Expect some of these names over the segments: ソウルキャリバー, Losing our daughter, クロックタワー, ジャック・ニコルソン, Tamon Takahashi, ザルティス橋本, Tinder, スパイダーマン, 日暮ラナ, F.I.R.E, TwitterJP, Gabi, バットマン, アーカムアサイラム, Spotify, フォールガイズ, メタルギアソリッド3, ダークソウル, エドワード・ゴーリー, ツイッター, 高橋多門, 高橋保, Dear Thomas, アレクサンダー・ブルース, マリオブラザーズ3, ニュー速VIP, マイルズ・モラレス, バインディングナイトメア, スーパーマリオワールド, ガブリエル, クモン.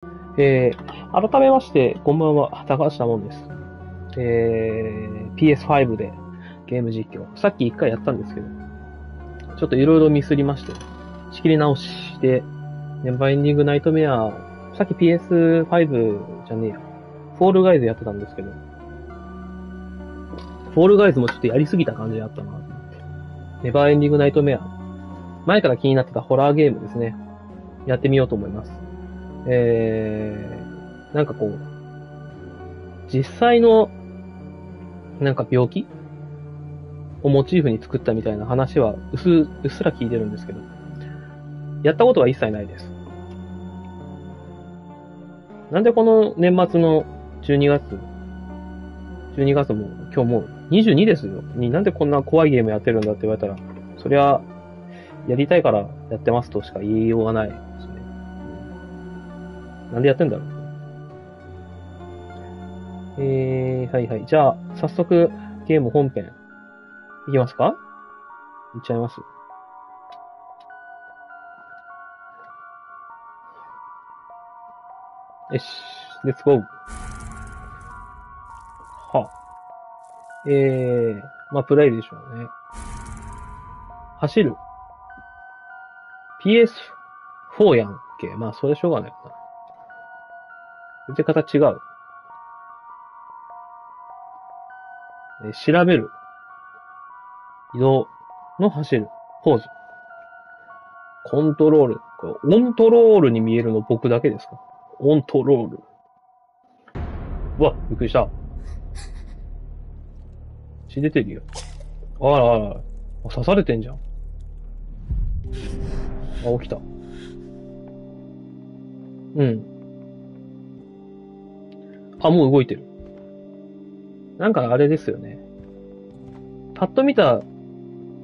改めまして、こんばんは、高橋保です。PS5 でゲーム実況。さっき一回やったんですけど、ちょっといろいろミスりまして、仕切り直して、バインディングナイトメア、さっき PS5 じゃねえや、フォールガイズやってたんですけど、フォールガイズもちょっとやりすぎた感じがあったな。ネバーエンディングナイトメア。前から気になってたホラーゲームですね。やってみようと思います。なんかこう、実際の、なんか病気をモチーフに作ったみたいな話はうっすら聞いてるんですけど、やったことは一切ないです。なんでこの年末の12月も今日もう22ですよ。なんでこんな怖いゲームやってるんだって言われたら、そりゃ、やりたいからやってますとしか言いようがないですね。なんでやってんだろう。はいはい。じゃあ、早速、ゲーム本編、いきますか？いっちゃいます。よし、レッツゴー。はあ、まあ、プライでしょうね。走る。PS4 やんけ。まあ、それしょうがないかな。打て方違う。調べる。移動の走る。ポーズ。コントロール。これ、オントロールに見えるの僕だけですか？オントロール。うわ、びっくりした。血出てるよ。あらあら。刺されてんじゃん。あ、起きた。うん。あ、もう動いてる。なんかあれですよね。パッと見た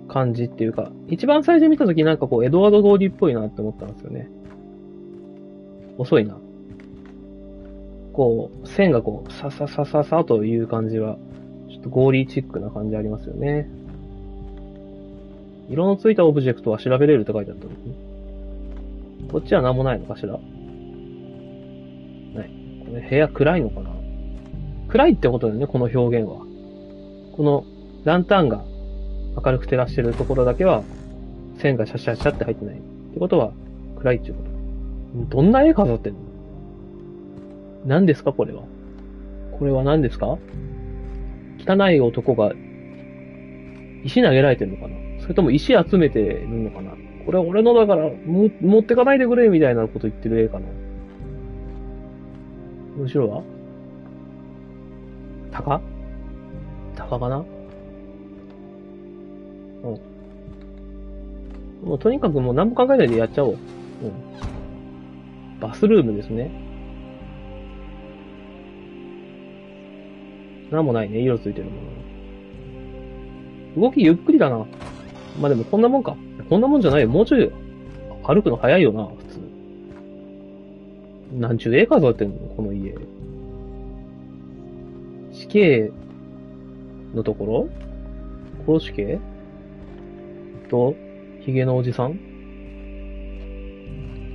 感じっていうか、一番最初見たときなんかこう、エドワード・ゴーリーっぽいなって思ったんですよね。遅いな。こう、線がこう、さささささという感じは、ちょっとゴーリーチックな感じありますよね。色のついたオブジェクトは調べれるって書いてあったんですね。こっちは何もないのかしら。ない。これ部屋暗いのかな？暗いってことだよね、この表現は。このランタンが明るく照らしてるところだけは、線がシャシャシャって入ってない。ってことは、暗いっていうこと。どんな絵飾ってんの？何ですかこれは。これは何ですか？汚い男が、石投げられてるのかな？それとも石集めてるのかな？これ俺のだから、持ってかないでくれみたいなこと言ってる絵かな。後ろは？鷹かな？うん。もうとにかくもう何も考えないでやっちゃおう。うん。バスルームですね。なんもないね、色ついてるもの。動きゆっくりだな。まあでもこんなもんか。こんなもんじゃないよ。もうちょい歩くの早いよな、普通。なんちゅう絵飾ってんのこの家。死刑のところ？殺し刑？と、ヒゲのおじさん？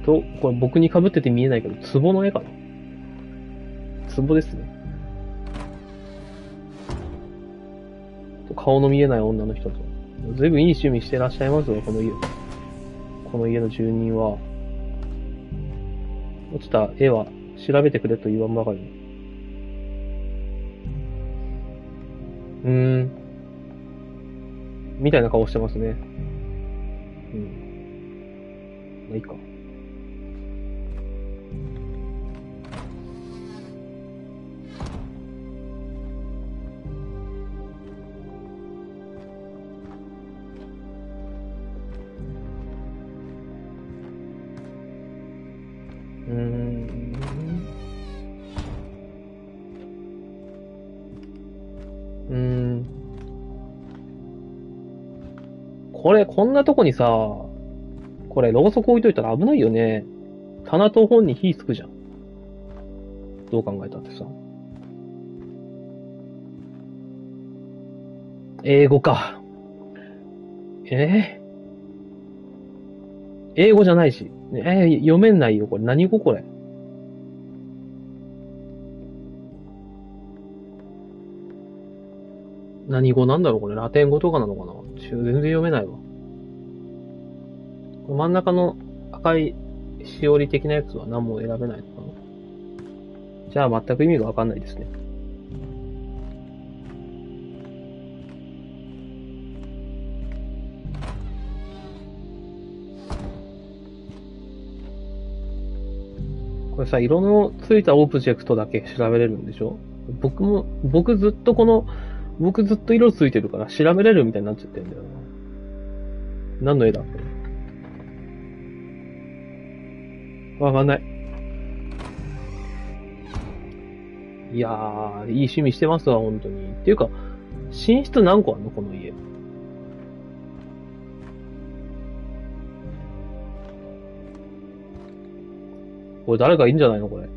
と、これ僕に被ってて見えないけど、壺の絵かな？壺ですね。と、顔の見えない女の人と。ずいぶんいい趣味してらっしゃいますよ、この家。この家の住人は。落ちた絵は調べてくれと言わんばかり。みたいな顔してますね。まあいいか。これ、こんなとこにさ、これ、ろうそく置いといたら危ないよね。棚と本に火つくじゃん。どう考えたってさ。英語か。英語じゃないし。読めないよ、これ。何語これ。何語なんだろうこれ、ラテン語とかなのかな、全然読めないわ。真ん中の赤いしおり的なやつは何も選べないのかな。じゃあ全く意味がわかんないですね。これさ、色のついたオブジェクトだけ調べれるんでしょ？僕ずっと色ついてるから調べれるみたいになっちゃってるんだよな。何の絵だ？わかんない。いやー、いい趣味してますわ、本当に。っていうか、寝室何個あんのこの家。これ誰かいいんじゃないのこれ。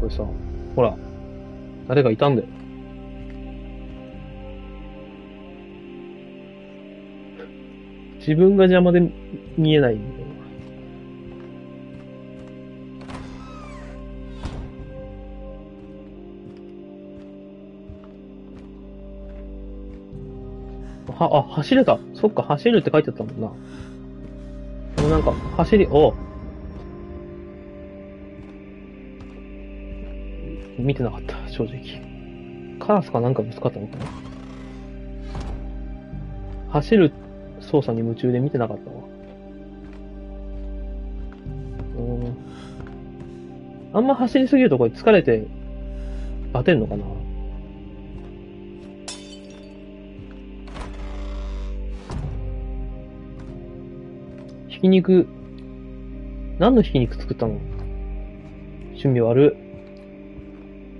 これさ、ほら、誰かいたんだよ。自分が邪魔で見えないんだよ。あ、走れた。そっか、走るって書いてあったもんな。もうなんか、見てなかった、正直。カラスかなんかぶつかったのかな。走る操作に夢中で見てなかったわ。あんま走りすぎるとこれ疲れて、バテんのかな。ひき肉、何のひき肉作ったの？趣味悪っ。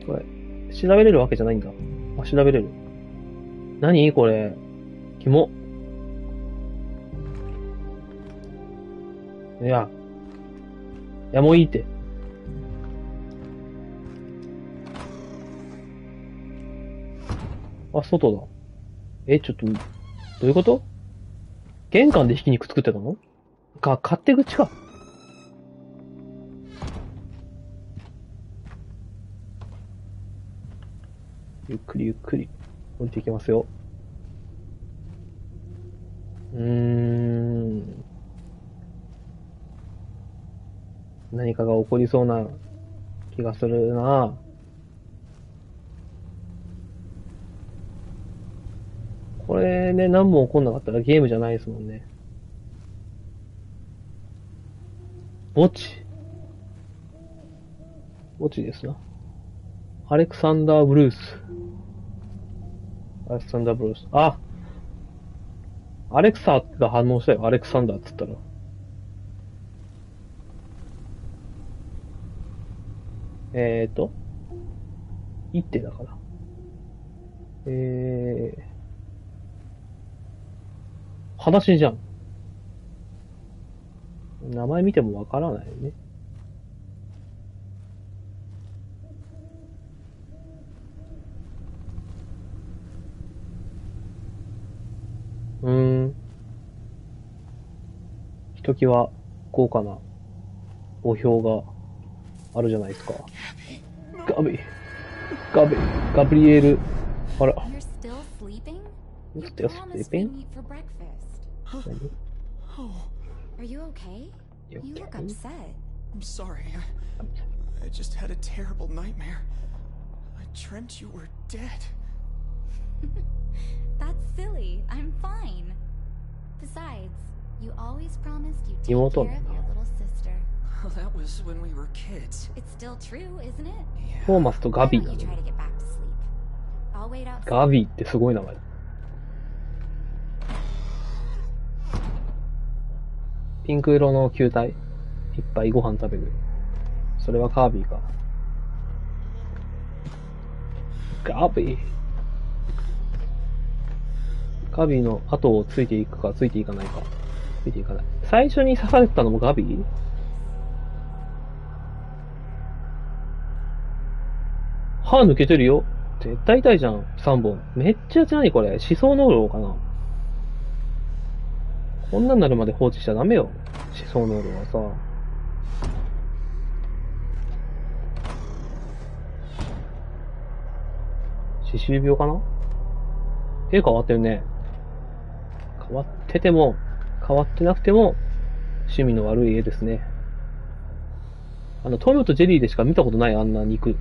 これ、調べれるわけじゃないんだ。あ、調べれる。何これ。キモ。いや、もういいって。あ、外だ。ちょっと、どういうこと？玄関でひき肉作ってたの？勝手口か。ゆっくりゆっくり降りていきますよ。何かが起こりそうな気がするな。これね、何も起こんなかったらゲームじゃないですもんね。墓地ですな。アレクサンダー・ブルース。あ、アレクサが反応したよ。アレクサンダーっつったら。一手だから。裸足じゃん。名前見てもわからないよね。ひときわ豪華な墓標があるじゃないですか。ガブリエル。あら。Are you okay? You look upset. I'm sorry. I just had a terrible nightmare. I dreamt you were dead. That's silly. I'm fine. Besides, you always promised you'd take care of your little sister. Well, that was when we were kids. It's still true, isn't it? Yeah. Thomas to Gabi. Why don't you try to get back to sleep? I'll wait outside. Gabi ってすごい名前。ピンク色の球体。いっぱいご飯食べる。それはカービィか。カービィの後をついていくか、ついていかないか。ついていかない。最初に刺されてたのもガビィ？歯抜けてるよ。絶対痛いじゃん。3本。めっちゃ何これ。歯槽膿漏かな。こんなんなるまで放置しちゃダメよ。歯槽膿漏はさ。歯周病かな？絵変わってるね。変わってても、変わってなくても、趣味の悪い絵ですね。トムとジェリーでしか見たことないあんな肉。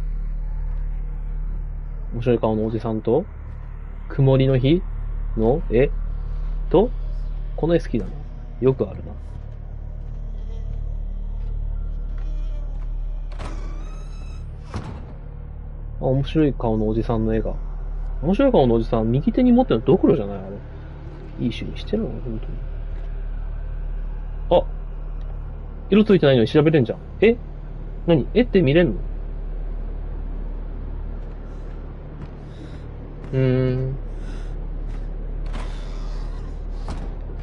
面白い顔のおじさんと、曇りの日の絵と、この絵好きだな。よくあるな。あ、面白い顔のおじさんの絵が。面白い顔のおじさん、右手に持ってるのドクロじゃないあれ。いい趣味してるの本当に。あ、色ついてないのに調べれんじゃん。え？何？絵って見れんの？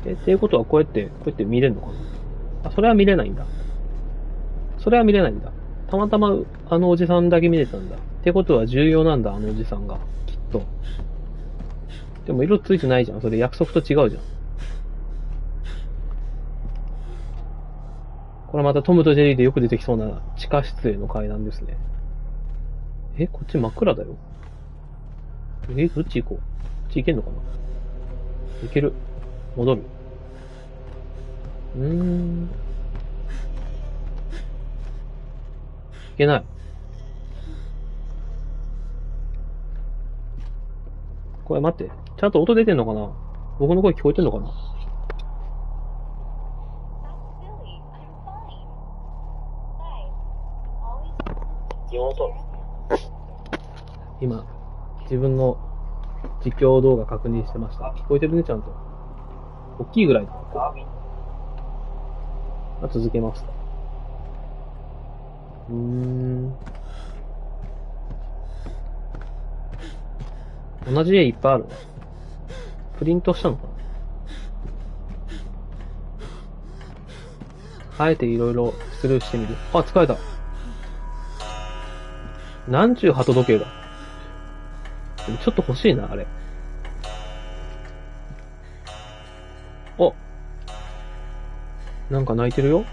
っていうことはこうやって見れるのかな。あ、それは見れないんだ。それは見れないんだ。たまたまあのおじさんだけ見れたんだ。ってことは重要なんだ、あのおじさんが。きっと。でも色ついてないじゃん。それ約束と違うじゃん。これまたトムとジェリーでよく出てきそうな地下室への階段ですね。え、こっち真っ暗だよ。え、どっち行こう。こっち行けんのかな。行ける。戻る。いけない。これ待って。ちゃんと音出てんのかな？僕の声聞こえてんのかな？今、自分の実況動画確認してました。聞こえてるね、ちゃんと。大きいぐらいだ。続けます。同じ絵いっぱいある。プリントしたのかな。あえていろいろスルーしてみる。あ、疲れた。なんちゅう鳩時計だ。でもちょっと欲しいな、あれ。お！なんか泣いてるよ。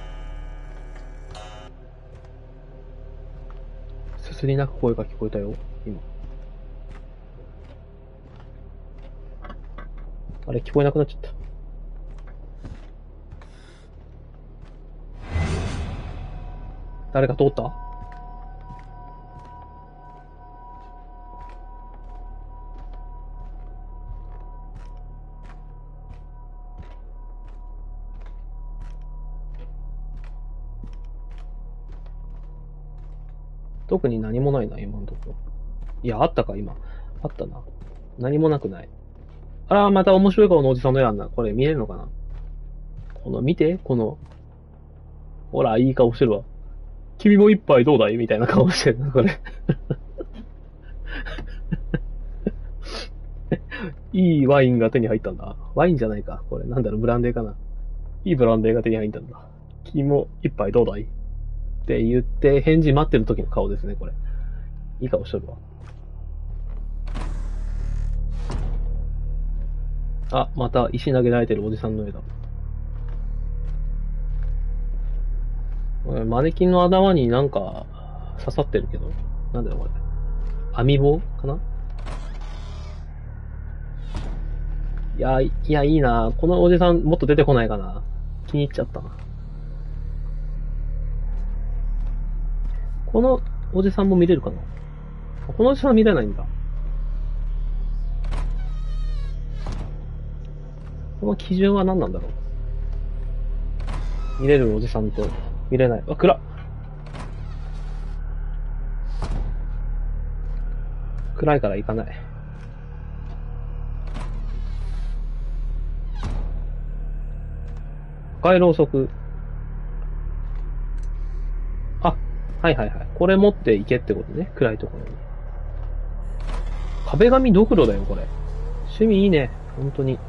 すすり泣く声が聞こえたよ、今。あれ、聞こえなくなっちゃった。誰か通った？特に何もないな、今のところ。いや、あったか、今。あったな。何もなくない。あら、また面白い顔のおじさんの絵あんな。これ見えるのかな？この、見て、この。ほら、いい顔してるわ。君も一杯どうだい？みたいな顔してるな、これ。いいワインが手に入ったんだ。ワインじゃないか。これ、なんだろう、ブランデーかな。いいブランデーが手に入ったんだ。君も一杯どうだい？って言って、返事待ってる時の顔ですね、これ。いい顔してるわ。あ、また石投げられてるおじさんの絵だ。マネキンの頭になんか刺さってるけど。なんだよこれ。網棒かな？いや、いいな。このおじさんもっと出てこないかな。気に入っちゃったな。このおじさんも見れるかな？このおじさんは見れないんだ。この基準は何なんだろう。見れるおじさんと見れない。あ、暗っ。暗いから行かない。赤いろうそく。あ、はいはいはい。これ持って行けってことね。暗いところに。壁紙ドクロだよ、これ。趣味いいね。本当に。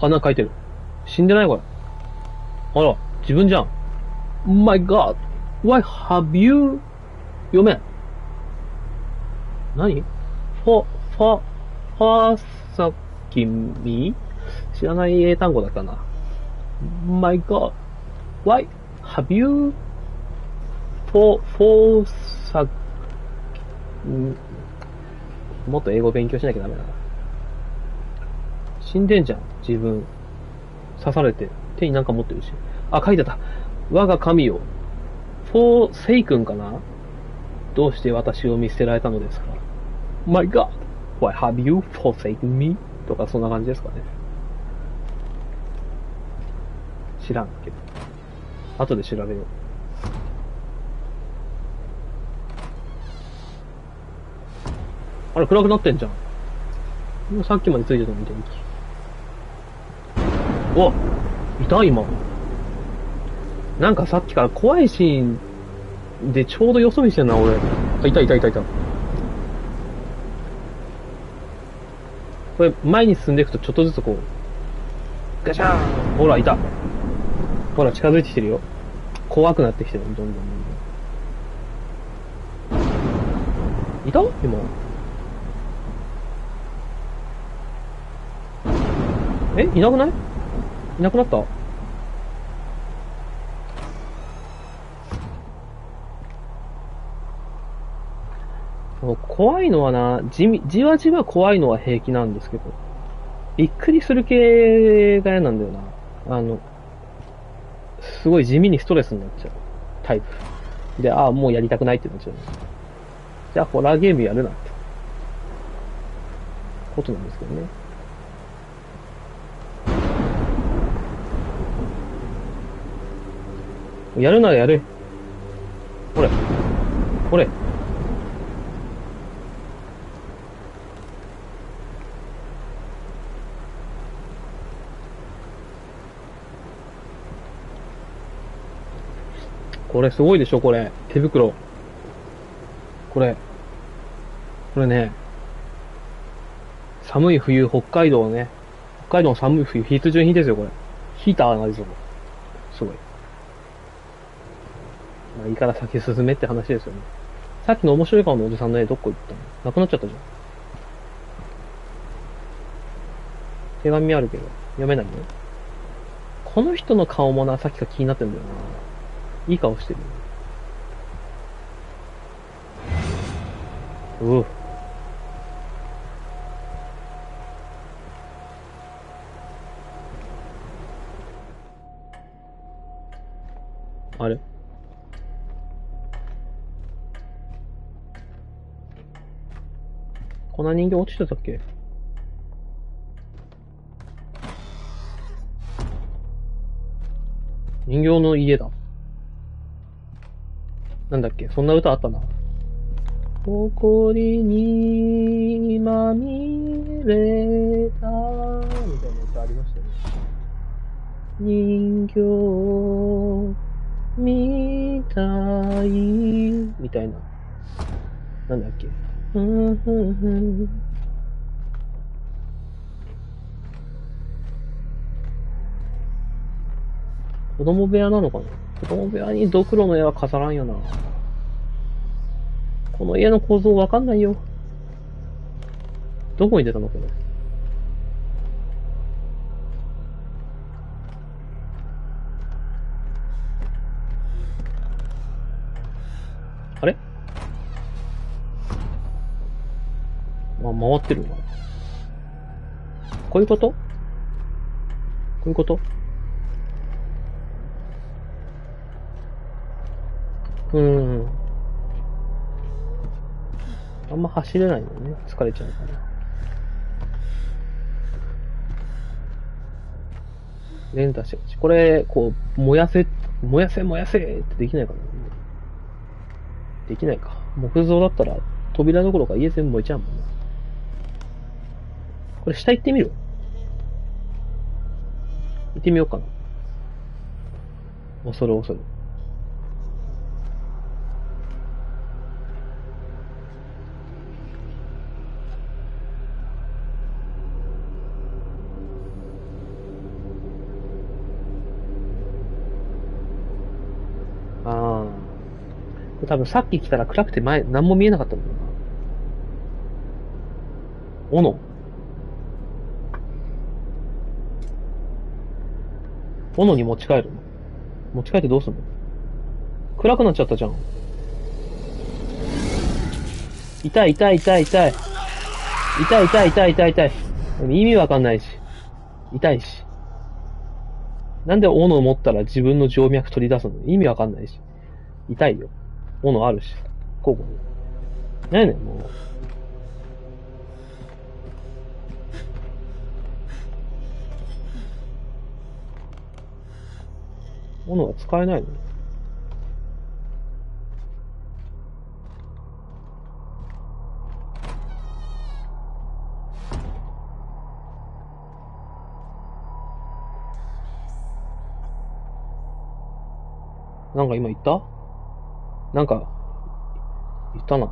あ、なんか書いてる。死んでないこれ。あら、自分じゃん。My God! Why have you? 読めん。何？さきみ？知らない英単語だったな。My God! Why have you? さ、もっと英語勉強しなきゃダメだな。死んでんじゃん、自分。刺されて。手になんか持ってるし。あ、書いてあった。我が神よ。forsakenかな？どうして私を見捨てられたのですか？ My God! Why have you forsaken me? とかそんな感じですかね。知らんけど。後で調べよう。あれ、暗くなってんじゃん。もうさっきまでついてたのに電気。うわ！いた今。なんかさっきから怖いシーンでちょうどよそ見してんな、俺。あ、いたいたいたいた。これ、前に進んでいくとちょっとずつこう。ガシャーン！ほら、いた。ほら、近づいてきてるよ。怖くなってきてる、どんどんどんどん。いた？今。え？いなくない？いなくなった？怖いのはな、じわじわ怖いのは平気なんですけど、びっくりする系が嫌なんだよな。すごい地味にストレスになっちゃうタイプ。で、ああ、もうやりたくないってなっちゃう。じゃあ、ホラーゲームやるなって。ことなんですけどね。やるならやれ。ほれ。ほれ。これすごいでしょ、これ。手袋。これ。これね。寒い冬、北海道ね。北海道の寒い冬、必需品ですよ、これ。ヒーターがありそう。すごい。まあいいから先進めって話ですよね。さっきの面白い顔のおじさんの絵どこ行ったの？なくなっちゃったじゃん。手紙あるけど、読めないの？この人の顔もな、さっきから気になってんだよな。いい顔してる。う。あれ？こんな人形落ちてたっけ？人形の家だ。なんだっけ、そんな歌あったな。誇りにまみれたみたいな歌ありましたよね。人形みたいみたいな。なんだっけ。子供部屋なのかな。子供部屋にドクロの絵は飾らんよな。この家の構造わかんないよ。どこに出たのこれ。あれ？あ、回ってるな。こういうこと？こういうこと？あんま走れないのね。疲れちゃうから。レンタし、これ、こう、燃やせってできないかな。できないか。木造だったら、扉どころか家全部燃えちゃうもんね。これ下行ってみる？行ってみようかな。恐る。多分さっき来たら暗くて前、何も見えなかったんだよな。斧。斧に持ち帰るの？持ち帰ってどうすんの？暗くなっちゃったじゃん。痛い痛い痛い痛い。痛い痛い痛い痛い痛い。意味わかんないし。痛いし。なんで斧持ったら自分の静脈取り出すの？意味わかんないし。痛いよ。斧あるし。交互に。なんやねん、もう。斧が使えないの？なんか今言った？なんか、言ったな。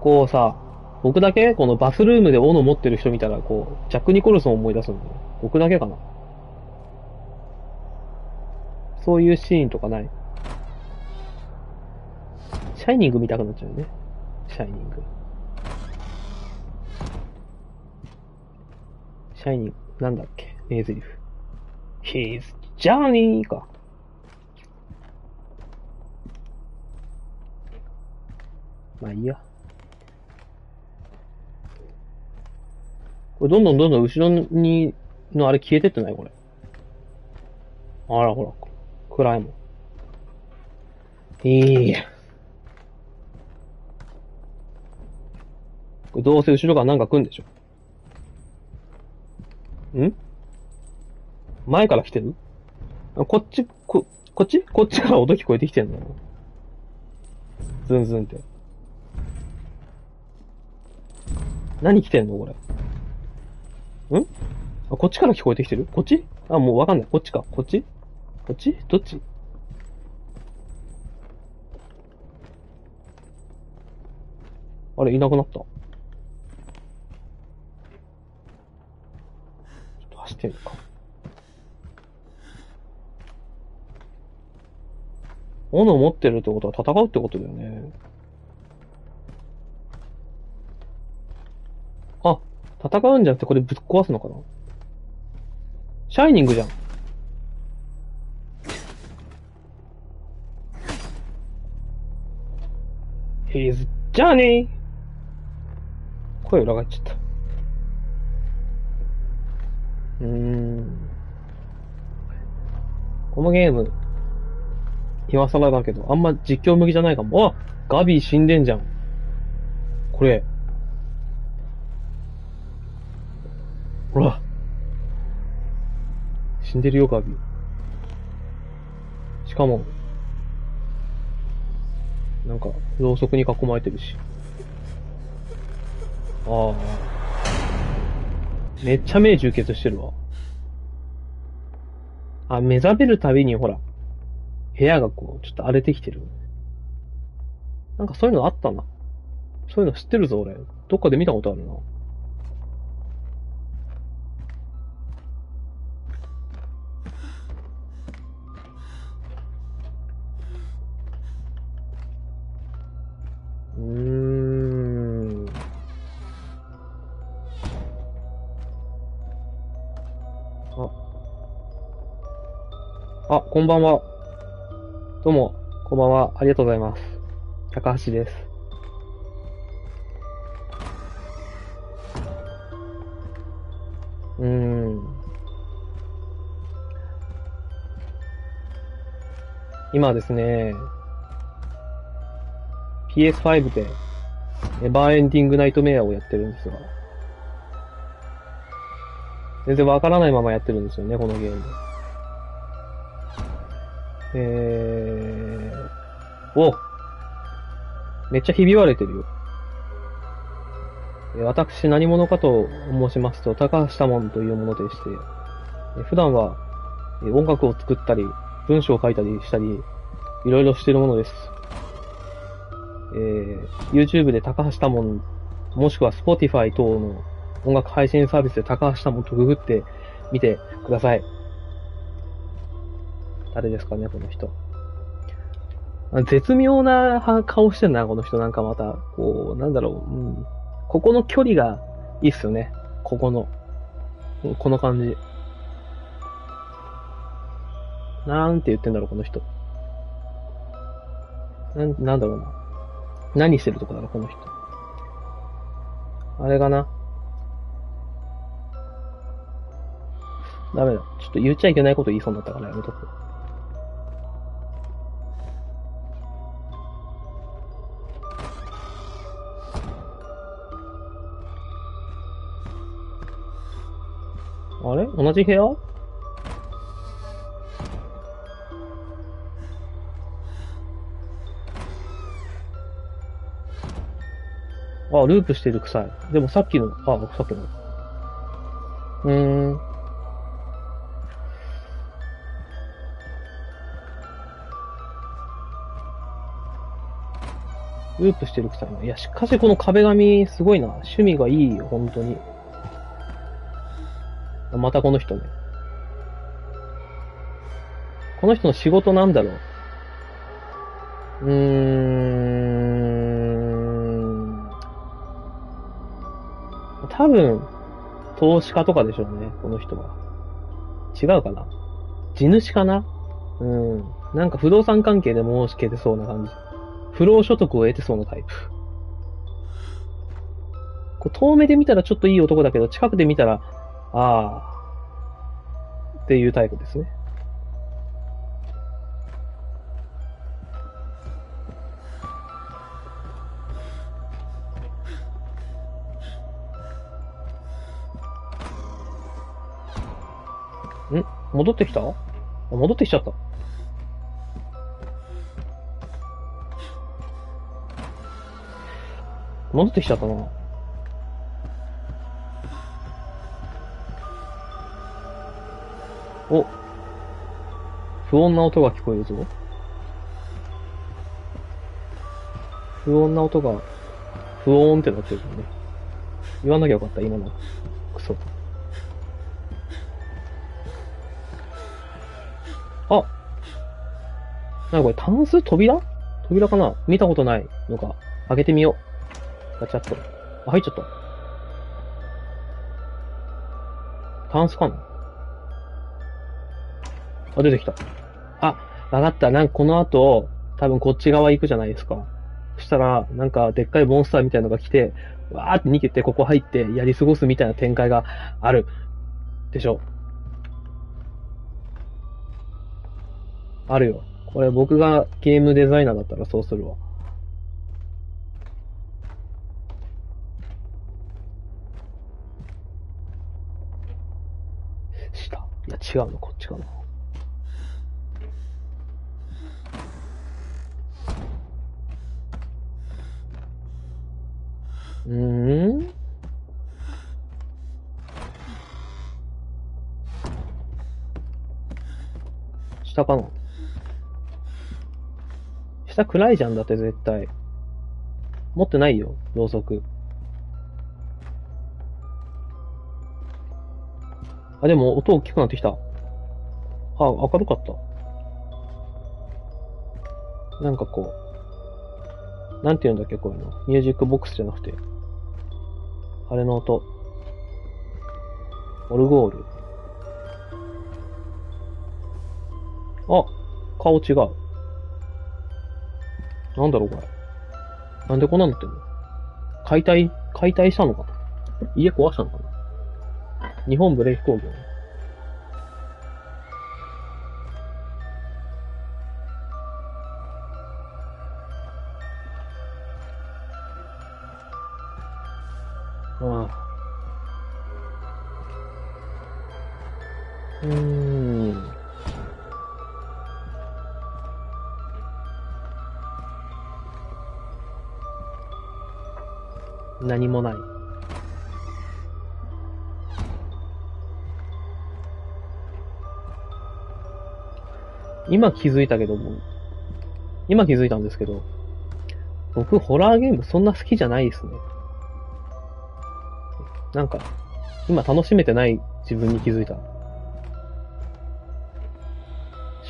こうさ、僕だけこのバスルームで斧持ってる人見たら、こう、ジャック・ニコルソンを思い出すんだよ。僕だけかな。そういうシーンとかない。シャイニング見たくなっちゃうよね。シャイニング。シャイニング、なんだっけ？名台詞。His Journey か。まあいいや。これどんどんどんどん後ろに、のあれ消えてってないこれ。あらほら、暗いもん。いいや。これどうせ後ろからなんか来るんでしょ。ん？前から来てる？こっちから音聞こえてきてんの？ズンズンって。何来てんのこれ。ん？あ、こっちから聞こえてきてる？こっち？あ、もうわかんない。こっちか。こっち？こっち？どっち？あれ、いなくなった。ちょっと走ってみるか。斧を持ってるってことは戦うってことだよね。戦うんじゃなくてこれぶっ壊すのかな？シャイニングじゃん。His Journey！ 声裏返っちゃった。このゲーム、今更だけど、あんま実況向きじゃないかも。あ！ガビー死んでんじゃん。これ。ほら。死んでるよ、ガビ。しかも、なんか、ろうそくに囲まれてるし。ああ。めっちゃ目充血してるわ。あ、目覚めるたびにほら、部屋がこう、ちょっと荒れてきてる。なんかそういうのあったな。そういうの知ってるぞ、俺。どっかで見たことあるな。あ、こんばんは。どうも、こんばんは。ありがとうございます。高橋です。今ですね、PS5 でネバーエンディングナイトメアをやってるんですが、全然わからないままやってるんですよね、このゲーム。お！めっちゃひび割れてるよ。私何者かと申しますと、高橋多門というものでして、普段は音楽を作ったり、文章を書いたりしたり、いろいろしているものです。YouTube で高橋多門、もしくは Spotify 等の音楽配信サービスで高橋多門とググってみてください。誰ですかね、この人。絶妙な顔してるな、この人。なんかまた、こう、なんだろう。うん、ここの距離がいいっすよね。ここの。この感じ。なんて言ってんだろう、この人。なんだろうな。何してるとこなのこの人。あれかな。ダメだ。ちょっと言っちゃいけないこと言いそうになったからやめとく。あれ？同じ部屋？あ、ループしてる臭い。でもさっきの、あ、さっきの。ループしてる臭いな。いや、しかしこの壁紙すごいな。趣味がいいよ、本当に。またこの人ね。この人の仕事なんだろう。多分、投資家とかでしょうね、この人は。違うかな？地主かな？なんか不動産関係でも申し付けてそうな感じ。不労所得を得てそうなタイプ。こう遠目で見たらちょっといい男だけど、近くで見たら、ああ、っていうタイプですね。ん？戻ってきた？戻ってきちゃった。戻ってきちゃったな。お、不穏な音が聞こえるぞ。不穏な音が、不穏ってなってるよね。言わなきゃよかった、今の。クソ。あ、なんかこれ、タンス？扉かな？見たことないのか。開けてみよう。ガチャッと。あ、入っちゃった。タンスかな？あ、出てきた。あ、わかった。なんかこの後、多分こっち側行くじゃないですか。そしたら、なんかでっかいモンスターみたいなのが来て、わーって逃げて、ここ入って、やり過ごすみたいな展開がある。でしょ。あるよ。これ僕がゲームデザイナーだったらそうするわ。いや、違うの、こっちかな。下かな。下暗いじゃん、だって絶対。持ってないよ、ろうそく。あ、でも音大きくなってきた。あ、明るかった。なんかこう、なんて言うんだっけ、こういうの。ミュージックボックスじゃなくて。あれの音。オルゴール。あ、顔違う。なんだろう、これ。なんでこんなんなってんの？解体したのかな？家壊したのかな？日本ブレーキ工業。ああ。何もない。今気づいたんですけど、僕、ホラーゲームそんな好きじゃないですね。なんか、今楽しめてない自分に気づいた。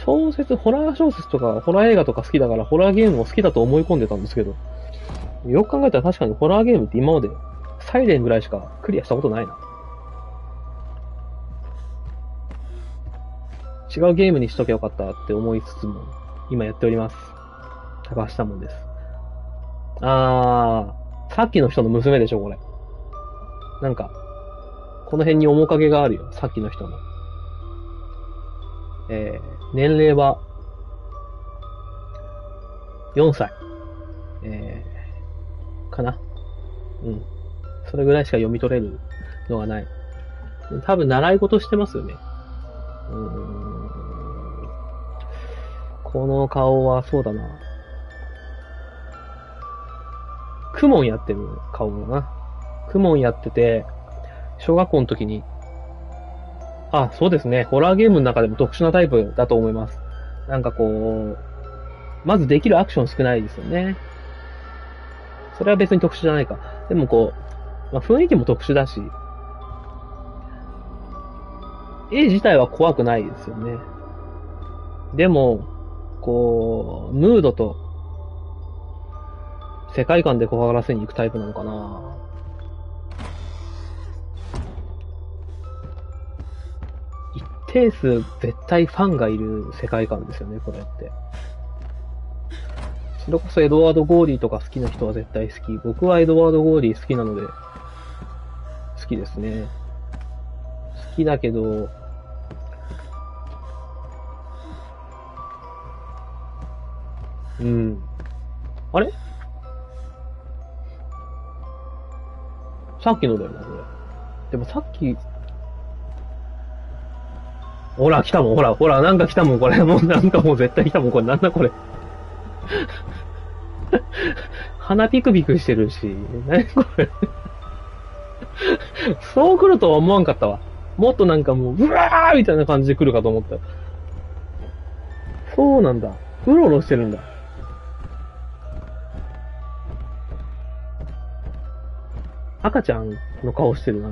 ホラー小説とか、ホラー映画とか好きだから、ホラーゲームを好きだと思い込んでたんですけど、よく考えたら確かにホラーゲームって今まで、サイレンぐらいしかクリアしたことないな。違うゲームにしとけよかったって思いつつも、今やっております。高橋たもんです。あー、さっきの人の娘でしょ、これ。なんか、この辺に面影があるよ、さっきの人の。年齢は、4歳。かな。うん。それぐらいしか読み取れるのがない。多分、習い事してますよね。この顔は、そうだな。クモンやってる顔だな。クモンやってて、小学校の時に、あ、そうですね。ホラーゲームの中でも特殊なタイプだと思います。なんかこう、まずできるアクション少ないですよね。それは別に特殊じゃないか。でもこう、まあ、雰囲気も特殊だし、絵自体は怖くないですよね。でも、こう、ムードと世界観で怖がらせに行くタイプなのかな。一定数絶対ファンがいる世界観ですよね、これって。それこそエドワード・ゴーリーとか好きな人は絶対好き。僕はエドワード・ゴーリー好きなので、好きですね。好きだけど、うん。あれ？さっきのだよな、これ。でもさっき、ほら、来たもん、ほら、なんか来たもん、これ。もうなんかもう絶対来たもん、これ。なんだこれ。鼻ピクピクしてるし、何これ。そう来るとは思わんかったわ。もっとなんかもう、うわーみたいな感じで来るかと思った。そうなんだ。うろうろしてるんだ。赤ちゃんの顔してるな。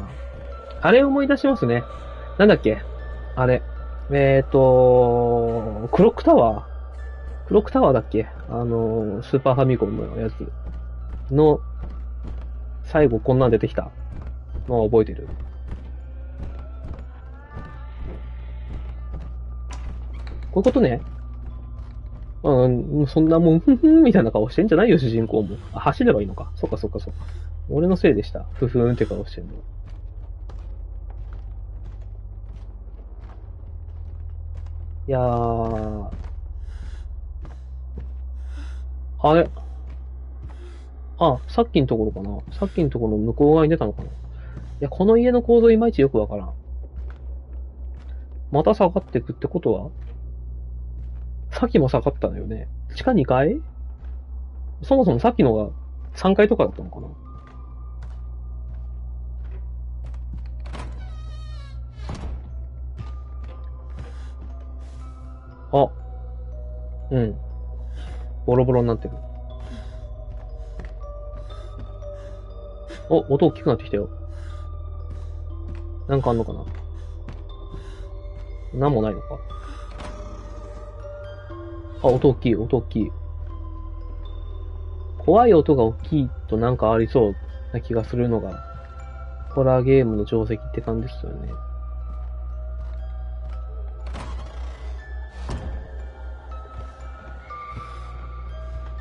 あれ思い出しますね。なんだっけあれ。クロックタワー。クロックタワーだっけスーパーファミコンのやつの、最後こんなん出てきたのを覚えてる。こういうことね。うん、そんなもん、ふんふんみたいな顔してんじゃないよ、主人公も。あ、走ればいいのか。そっか。俺のせいでした。ふふんって顔してんの。いやー。あれ。あ、さっきのところかな。さっきのところの向こう側に出たのかな。いや、この家の構造いまいちよくわからん。また下がってくってことはさっきも下がったのよね。地下2階？そもそもさっきのが3階とかだったのかな？あ。うん。ボロボロになってる。お、音大きくなってきたよ。なんかあんのかな？なんもないのか。あ、音大きい。怖い音が大きいとなんかありそうな気がするのが、ホラーゲームの定石って感じですよね。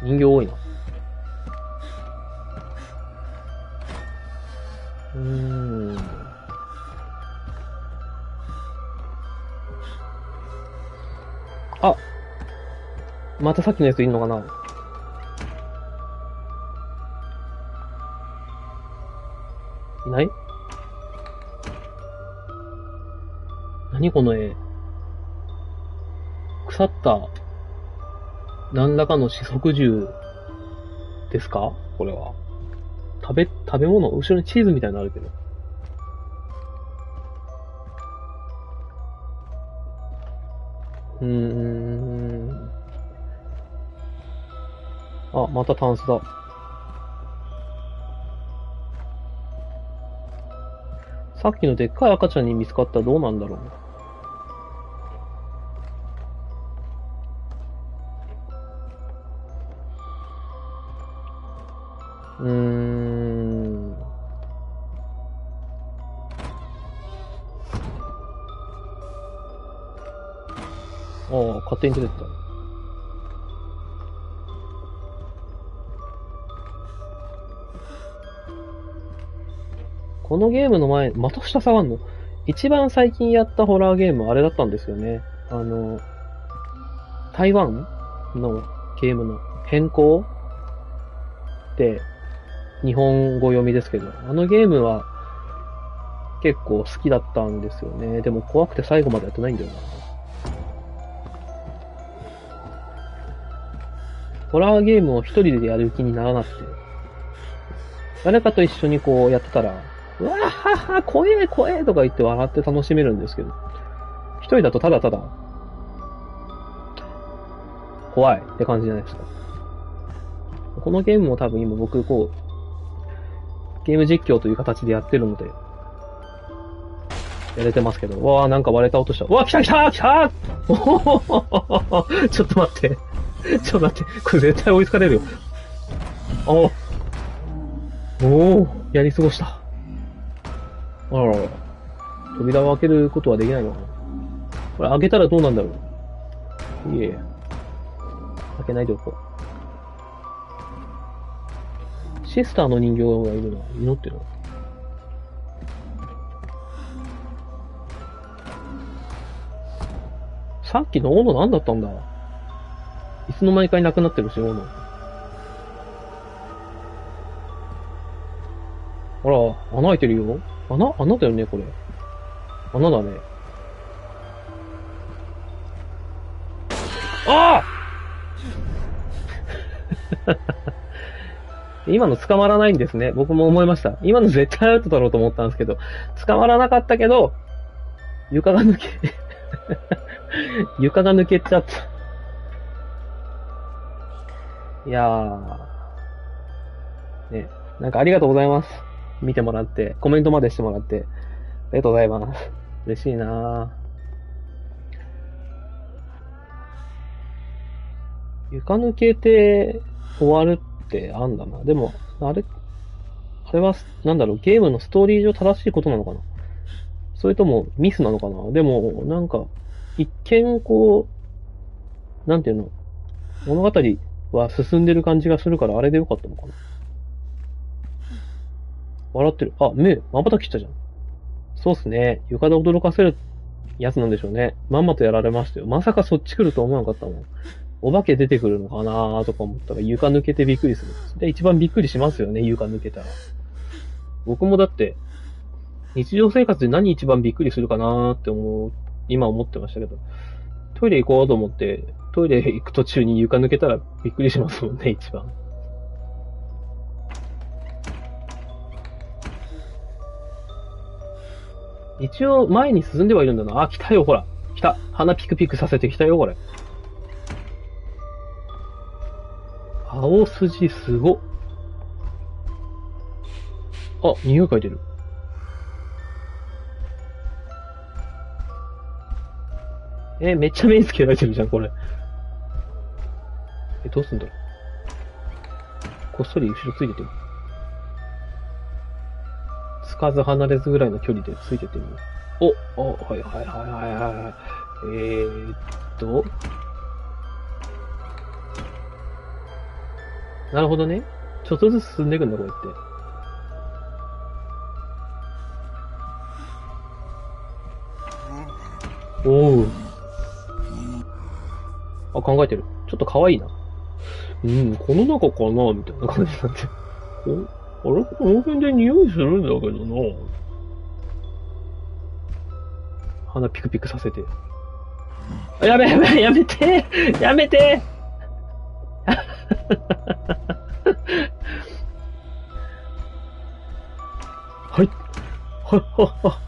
人形多いな。あ！またさっきのやついんのかな？いない？何この絵。腐った何らかの四足獣ですか？これは。食べ物、後ろにチーズみたいになるけど。あ、またタンスだ。さっきのでっかい赤ちゃんに見つかったらどうなんだろう。ああ、勝手に出てった。このゲームの前、的下下がんの？一番最近やったホラーゲームあれだったんですよね。台湾のゲームの変更って日本語読みですけど、あのゲームは結構好きだったんですよね。でも怖くて最後までやってないんだよな。ホラーゲームを一人でやる気にならなくて、誰かと一緒にこうやってたら、うわーはは、怖え怖えとか言って笑って楽しめるんですけど、一人だとただただ、怖いって感じじゃないですか。このゲームも多分今僕こう、ゲーム実況という形でやってるので、やれてますけど、わーなんか割れた音した。うわー来た来た来たー、おほほほほほ、ちょっと待って。ちょっと待って、これ絶対追いつかれるよ。おお、やり過ごした。あららら。扉を開けることはできないのかな。これ開けたらどうなんだろう。いえ。開けないでおこう。シスターの人形がいるな。祈ってるな。さっきの斧何だったんだ？いつの間にかいなくなってるし、斧。あら、穴開いてるよ。穴だよね、これ。穴だね。ああ今の捕まらないんですね。僕も思いました。今の絶対アウトだろうと思ったんですけど、捕まらなかったけど、床が抜け、床が抜けちゃった。いやー。ね。なんかありがとうございます。見てもらって、コメントまでしてもらって。ありがとうございます。嬉しいなー。床抜けて終わるってあんだな。でも、あれは、なんだろう、ゲームのストーリー上正しいことなのかな？それともミスなのかな？でも、なんか、一見こう、なんていうの、物語、は進んでる感じがするから、あれでよかったのかな。笑ってる。あ、瞬きしたじゃん。そうっすね。床で驚かせるやつなんでしょうね。まんまとやられましたよ。まさかそっち来ると思わなかったもん。お化け出てくるのかなーとか思ったら、床抜けてびっくりする。で、一番びっくりしますよね、床抜けたら。僕もだって、日常生活で何一番びっくりするかなーって今思ってましたけど、トイレ行こうと思って、トイレ行く途中に床抜けたらびっくりしますもんね、一番。一応、前に進んではいるんだな。あ、来たよ、ほら。来た。鼻ピクピクさせてきたよ、これ。青筋すご。あ、匂い嗅いでる。めっちゃ目つけられてるじゃん、これ。どうすんだろう。こっそり後ろついてても。つかず離れずぐらいの距離でついてても。お、はいはいはいはいはい。なるほどね。ちょっとずつ進んでいくんだ、こうやって。おう。あ、考えてる。ちょっと可愛いな。うん、この中かなみたいな感じになって。あれこの辺で匂いするんだけどな。鼻ピクピクさせて。やべやべ、やめてやめてはい。はっはっは。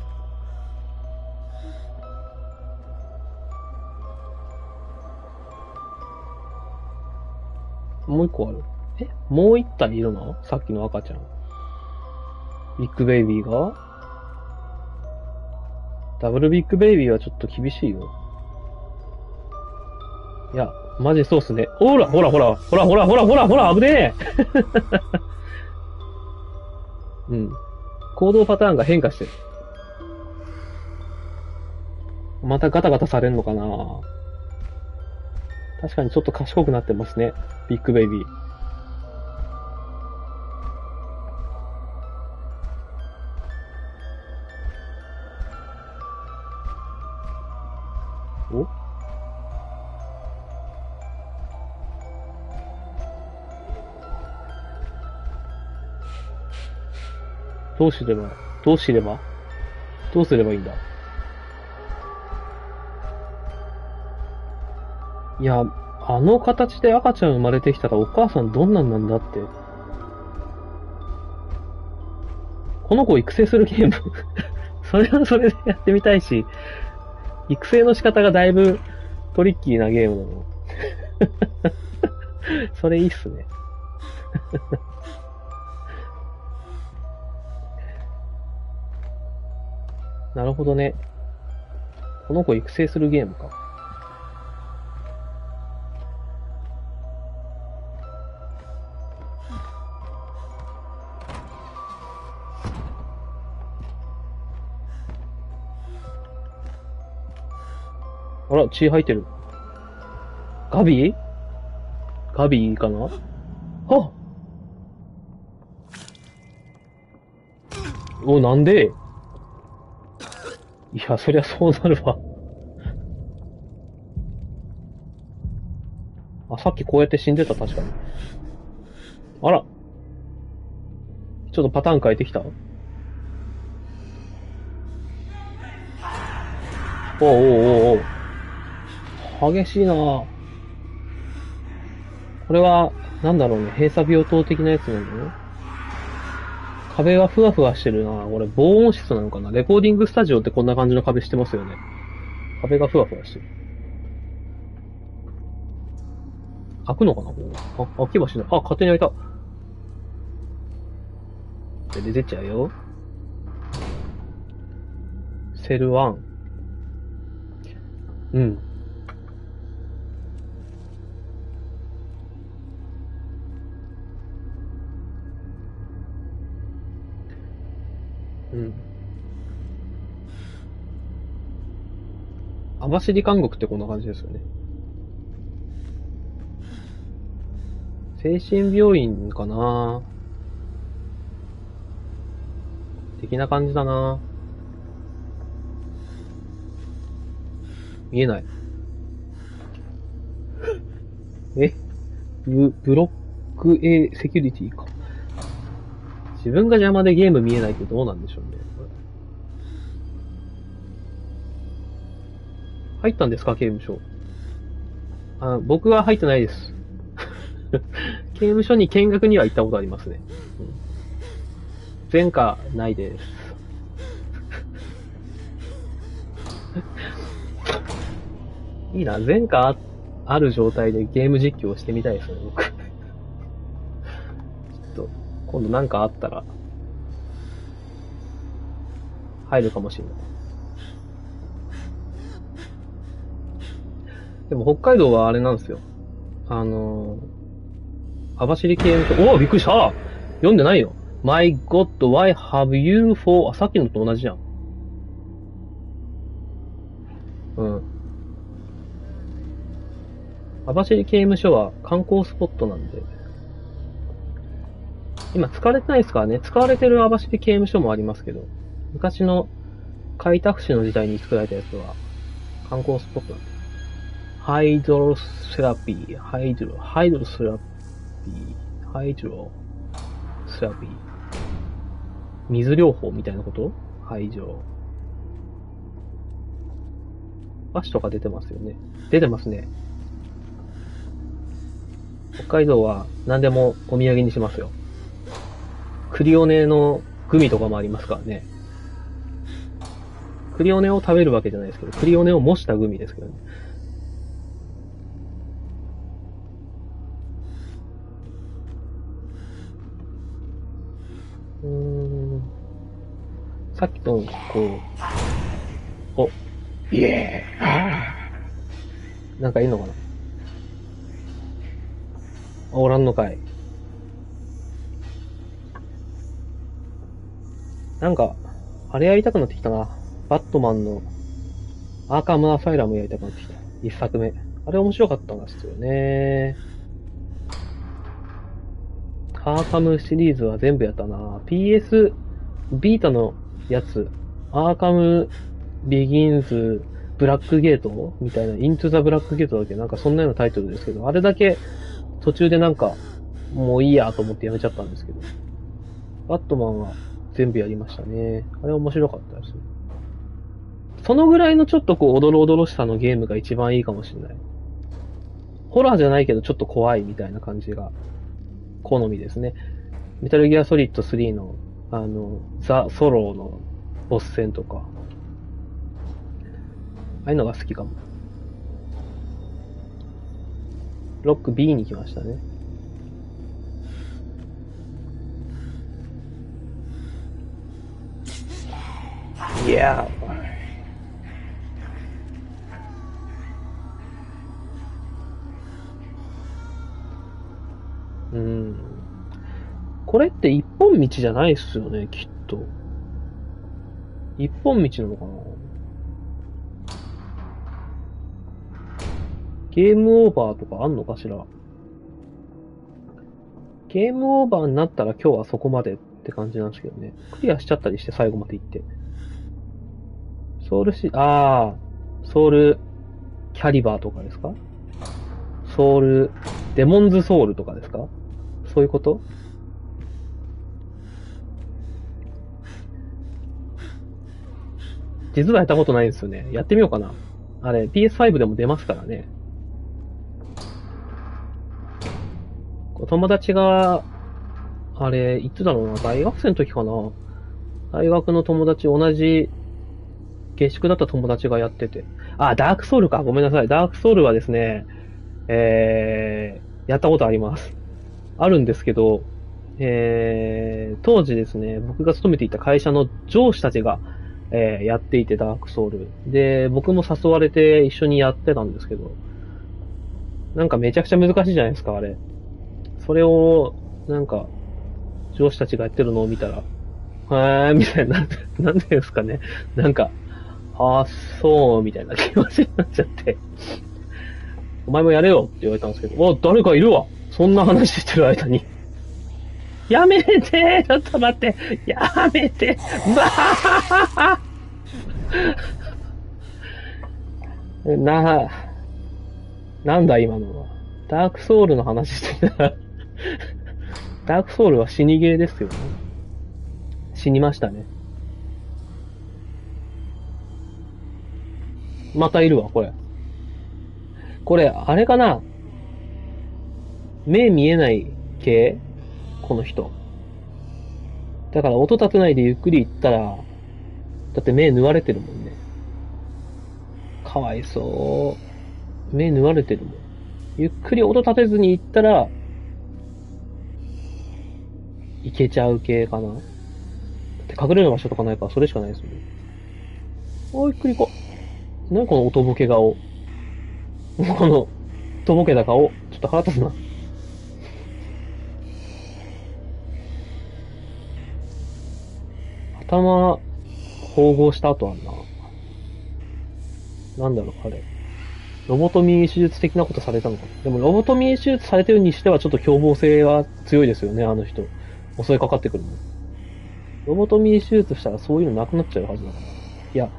もう一個ある。もう一体いるの？さっきの赤ちゃん。ビッグベイビーが？ダブルビッグベイビーはちょっと厳しいよ。いや、マジそうっすね。ほらほらほらほらほらほらほらほら危ねえうん。行動パターンが変化してる。またガタガタされんのかな？確かにちょっと賢くなってますね。ビッグベイビー。どうすればいいんだ。いや、あの形で赤ちゃん生まれてきたらお母さんどんなんなんだって。この子を育成するゲーム。それはそれでやってみたいし、育成の仕方がだいぶトリッキーなゲームなの。それいいっすね。なるほどね。この子育成するゲームか。あら、血吐いてる。ガビーかな。あ、お、なんで。いや、そりゃそうなるわ。あ、さっきこうやって死んでた、確かに。あら。ちょっとパターン変えてきた。おう。激しいなぁ。これは、なんだろうね、閉鎖病棟的なやつなんだね。壁はふわふわしてるな。これ、防音室なのかな。レコーディングスタジオってこんな感じの壁してますよね。壁がふわふわしてる。開くのかな、これ。あ、開きはしない。あ、勝手に開いた。で、出ちゃうよ。セル1。うん。網走監獄ってこんな感じですよね。精神病院かな的な感じだな。見えない。え、ブロック A セキュリティか。自分が邪魔でゲーム見えないってどうなんでしょうね。入ったんですか、刑務所。あ、僕は入ってないです。刑務所に見学には行ったことありますね。前科ないです。いいな、前科ある状態でゲーム実況をしてみたいですね、僕。ちょっと、今度なんかあったら、入るかもしれない。でも北海道はあれなんですよ。網走刑務所、おお、びっくりした。読んでないよ。My God, why have you for、 あ、さっきのと同じじゃん。うん。網走刑務所は観光スポットなんで。今使われてないですからね。使われてる網走刑務所もありますけど、昔の開拓使の時代に作られたやつは観光スポットなんで。ハイドロセラピー。水療法みたいなこと。排除。和紙とか出てますよね。出てますね。北海道は何でもお土産にしますよ。クリオネのグミとかもありますからね。クリオネを食べるわけじゃないですけど、クリオネを模したグミですけどね。さっきと、こう、お、イエー、なんかいいのかな。おらんのかい。なんか、あれやりたくなってきたな。バットマンのアーカムアサイラムやりたくなってきた。一作目。あれ面白かったんですよね。アーカムシリーズは全部やったな。PS ビータのやつ、アーカムビギンズブラックゲートみたいな、イントゥザブラックゲートだっけ、なんかそんなようなタイトルですけど、あれだけ途中でなんかもういいやと思ってやめちゃったんですけど、バットマンは全部やりましたね。あれ面白かったです。そのぐらいのちょっとこう、おどろおどろしさのゲームが一番いいかもしれない。ホラーじゃないけどちょっと怖いみたいな感じが、好みですね。メタルギアソリッド3の、ザ・ソローのボス戦とか、ああいうのが好きかも。ロック B に来ましたね。いやー。これって一本道じゃないっすよね、きっと。一本道なのかな。ゲームオーバーとかあんのかしら。ゲームオーバーになったら今日はそこまでって感じなんですけどね。クリアしちゃったりして最後まで行って。ソウルシ、あー、ソウルキャリバーとかですか？ソウル、デモンズソウルとかですか？そういうこと？実はやったことないんですよね。やってみようかな。あれ、PS5 でも出ますからね。友達が、あれ、いつだろうな、大学生の時かな。大学の友達、同じ、下宿だった友達がやってて。あ、ダークソウルか。ごめんなさい。ダークソウルはですね、やったことあります。あるんですけど、当時ですね、僕が勤めていた会社の上司たちが、やっていて、ダークソウル。で、僕も誘われて一緒にやってたんですけど、なんかめちゃくちゃ難しいじゃないですか、あれ。それを、なんか、上司たちがやってるのを見たら、はーみたいな、なんでですかね。なんか、あー、そう、みたいな気持ちになっちゃって。お前もやれよって言われたんですけど、お、誰かいるわ。そんな話してる間に。やめてー、ちょっと待って。やめて。なんだ今のは。ダークソウルの話してたら。ダークソウルは死にゲーですよね。死にましたね。またいるわ、これ。これ、あれかな？目見えない系？この人。だから音立てないでゆっくり行ったら、だって目縫われてるもんね。かわいそう。目縫われてるもん。ゆっくり音立てずに行ったら、行けちゃう系かな。だって隠れる場所とかないからそれしかないですよね。おい、ゆっくり行こう。何この音ボケ顔。この、とぼけた顔、ちょっと腹立つな。頭、縫合した後あんな。なんだろう、あれ。ロボトミー手術的なことされたのかな。でも、ロボトミー手術されてるにしては、ちょっと凶暴性は強いですよね、あの人。襲いかかってくるの。ロボトミー手術したらそういうのなくなっちゃうはずだから。いや、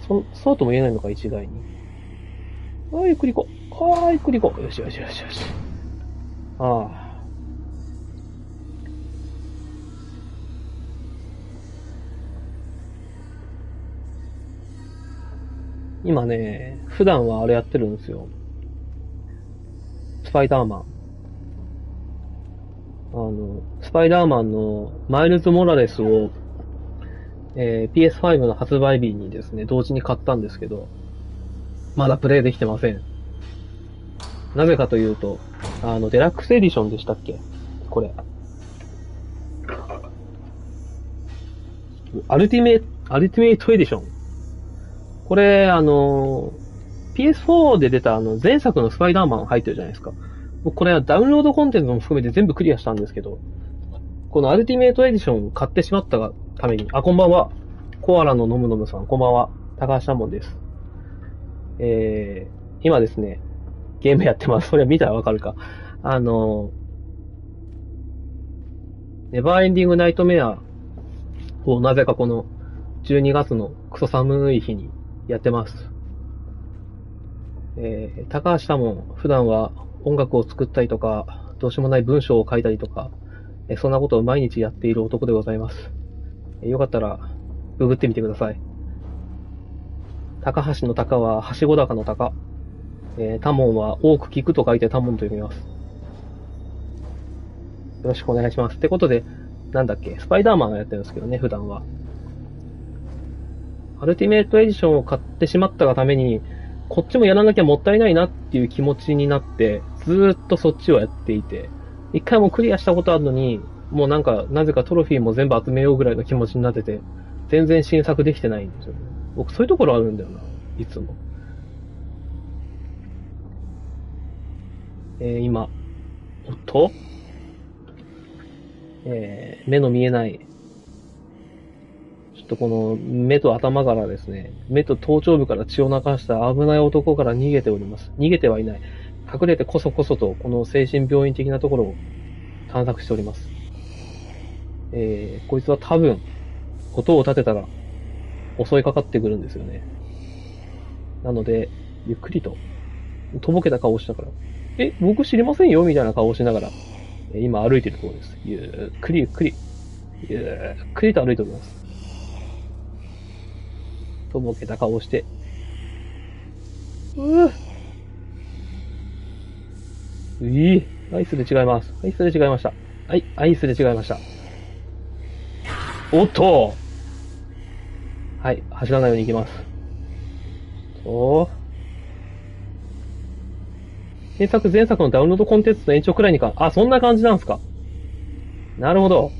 そうとも言えないのか、一概に。ああ、ゆっくり行こう。ああ、ゆっくり行こう。よしよしよしよし。ああ。今ね、普段はあれやってるんですよ。スパイダーマン。スパイダーマンのマイルズ・モラレスを、PS5 の発売日にですね、同時に買ったんですけど、まだプレイできてません。なぜかというと、デラックスエディションでしたっけ？これ。アルティメイトエディション。これ、PS4 で出た前作のスパイダーマン入ってるじゃないですか。これはダウンロードコンテンツも含めて全部クリアしたんですけど、このアルティメイトエディションを買ってしまったがために、あ、こんばんは。コアラののむのむさん、こんばんは。高橋さんもです。今ですね、ゲームやってます。それ見たらわかるか。ネバーエンディングナイトメアをなぜかこの12月のクソ寒い日にやってます。高橋さんも普段は音楽を作ったりとか、どうしようもない文章を書いたりとか、そんなことを毎日やっている男でございます。よかったらググってみてください。高橋の高ははしご高の高、多聞は多く聞くと書いて多聞と読みます。よろしくお願いします。ってことで、なんだっけ、スパイダーマンをやってるんですけどね、普段は。アルティメイトエディションを買ってしまったがために、こっちもやらなきゃもったいないなっていう気持ちになって、ずーっとそっちをやっていて、一回もクリアしたことあるのに、もうなんか、なぜかトロフィーも全部集めようぐらいの気持ちになってて、全然新作できてないんですよね。僕、そういうところあるんだよな、いつも。今、音？目の見えない。ちょっとこの目と頭からですね、目と頭頂部から血を流した危ない男から逃げております。逃げてはいない。隠れてこそこそと、この精神病院的なところを探索しております。こいつは多分、音を立てたら襲いかかってくるんですよね。なので、ゆっくりと、とぼけた顔をしながら、僕知りませんよみたいな顔をしながら、今歩いてるところです。ゆっくりゆっくり、ゆっくりと歩いております。とぼけた顔をして、はい、すれ違います。はい、すれ違いました。はい、すれ違いました。おっと！はい、走らないように行きます。前作のダウンロードコンテンツの延長くらいにか、そんな感じなんすか。なるほど。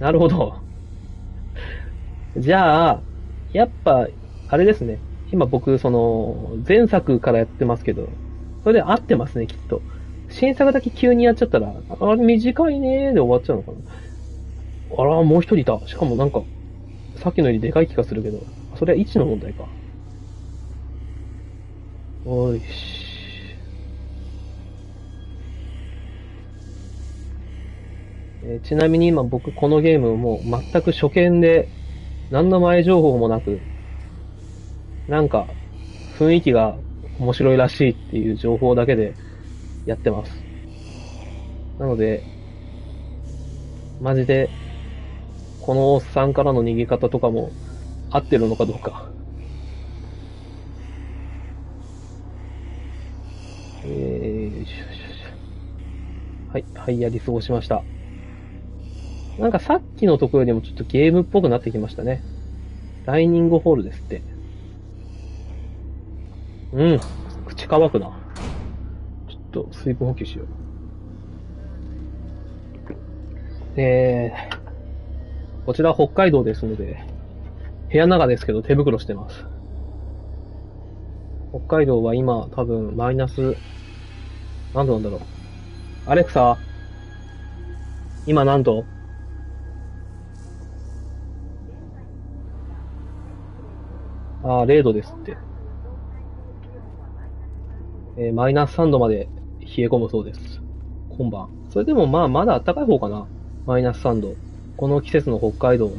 なるほど。じゃあ、やっぱ、あれですね。今僕、前作からやってますけど、それで合ってますね、きっと。新作だけ急にやっちゃったら、あれ短いねーで終わっちゃうのかな。もう一人いた。しかもなんか、さっきのよりでかい気がするけど、それは位置の問題か。おいし。ちなみに今僕このゲームもう全く初見で何の前情報もなく、なんか雰囲気が面白いらしいっていう情報だけでやってます。なので、マジでこのおっさんからの逃げ方とかも合ってるのかどうか。はい、やり過ごしました。なんかさっきのとこよりもちょっとゲームっぽくなってきましたね。ダイニングホールですって。口乾くな。ちょっと水分補給しよう。こちら北海道ですので、部屋の中ですけど手袋してます。北海道は今多分マイナス、何度なんだろう。アレクサ、今何度？0度ですって。マイナス3度まで冷え込むそうです。今晩。それでもまあまだ暖かい方かな。マイナス3度。この季節の北海道だ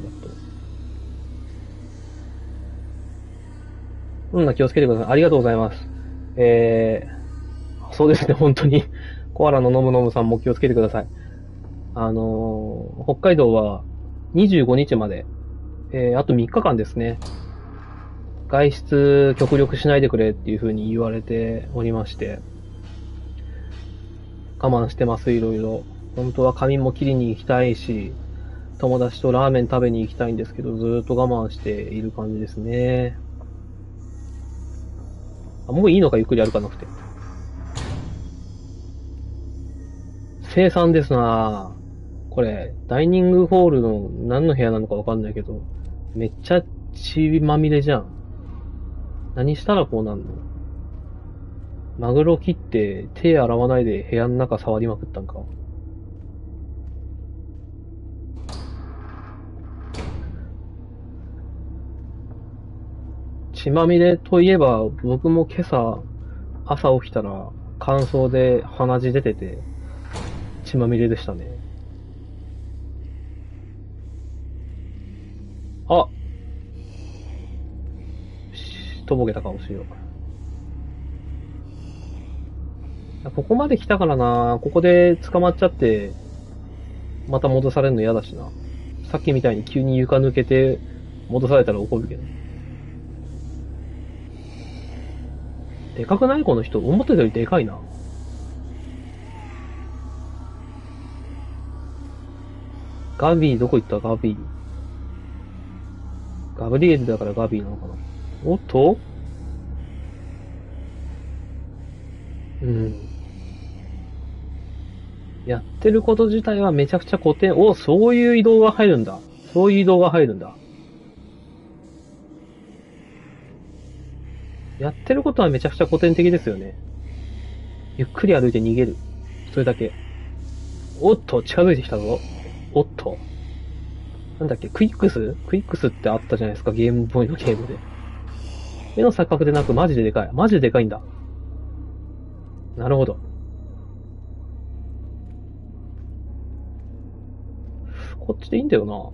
と。気をつけてください。ありがとうございます。そうですね、本当に。コアラののむさんも気をつけてください。北海道は25日まで、あと3日間ですね。外出極力しないでくれっていう風に言われておりまして、我慢してます、いろいろ。本当は髪も切りに行きたいし、友達とラーメン食べに行きたいんですけど、ずーっと我慢している感じですね。もういいのか、ゆっくり歩かなくて。凄惨ですなぁ。これ、ダイニングホールの何の部屋なのかわかんないけど、めっちゃ血まみれじゃん。何したらこうなんの？マグロ切って手洗わないで部屋の中触りまくったんか。血まみれといえば、僕も今朝朝起きたら乾燥で鼻血出てて血まみれでしたね。とぼけた顔しよう。ここまで来たからな、ここで捕まっちゃって、また戻されるの嫌だしな。さっきみたいに急に床抜けて戻されたら怒るけど。でかくない？この人。思ってたよりでかいな。ガビーどこ行った？ガビー。ガブリエルだからガビーなのかな。おっと？うん。やってること自体はめちゃくちゃ固定。お、そういう移動が入るんだ。そういう移動が入るんだ。やってることはめちゃくちゃ古典的ですよね。ゆっくり歩いて逃げる。それだけ。おっと、近づいてきたぞ。おっと。なんだっけ、クイックスってあったじゃないですか、ゲームボーイのゲームで。目の錯覚でなく、マジででかい。マジででかいんだ。なるほど。こっちでいいんだよな。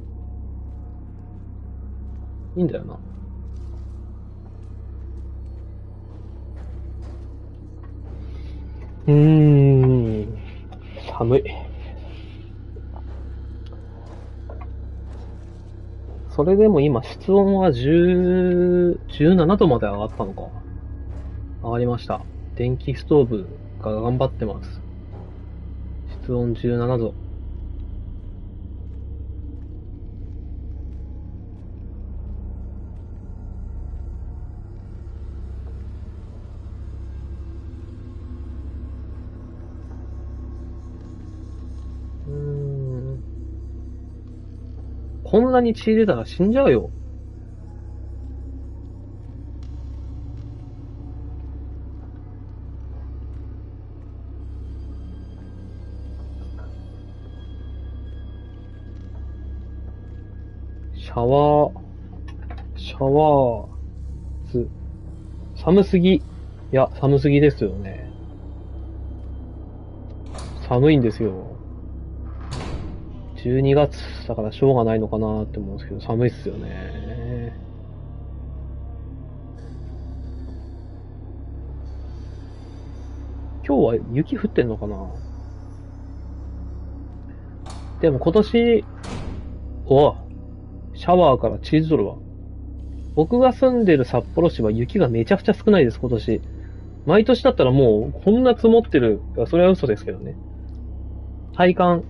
いいんだよな。寒い。それでも今、室温は17度まで上がったのか。上がりました。電気ストーブが頑張ってます。室温17度。こんなに血出たら死んじゃうよ。シャワー、寒すぎ。いや、寒すぎですよね。寒いんですよ。12月だからしょうがないのかなって思うんですけど、寒いっすよね。今日は雪降ってんのかな。でも今年、お、シャワーからチーズ取るわ。僕が住んでる札幌市は雪がめちゃくちゃ少ないです、今年。毎年だったらもうこんな積もってる。それは嘘ですけどね。体感。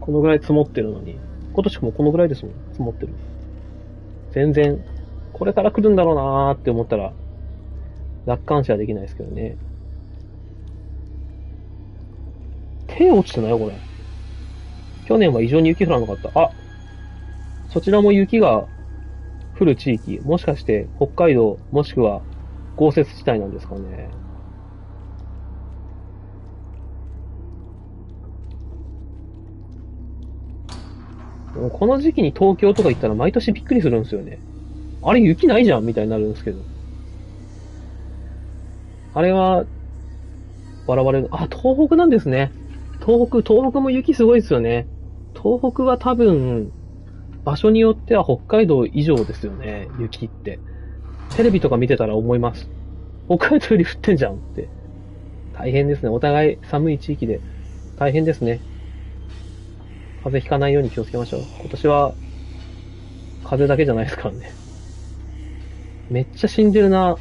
このぐらい積もってるのに、今年もこのぐらいですもん、積もってる。全然、これから来るんだろうなーって思ったら、楽観視はできないですけどね。手落ちてないよ、これ。去年は異常に雪降らなかった。あ、そちらも雪が降る地域、もしかして北海道、もしくは豪雪地帯なんですかね。この時期に東京とか行ったら毎年びっくりするんですよね。あれ雪ないじゃんみたいになるんですけど。あれは、笑われる。あ、東北なんですね。東北も雪すごいですよね。東北は多分、場所によっては北海道以上ですよね。雪って。テレビとか見てたら思います。北海道より降ってんじゃんって。大変ですね。お互い寒い地域で大変ですね。風邪ひかないように気をつけましょう。今年は、風邪だけじゃないですからね。めっちゃ死んでるな。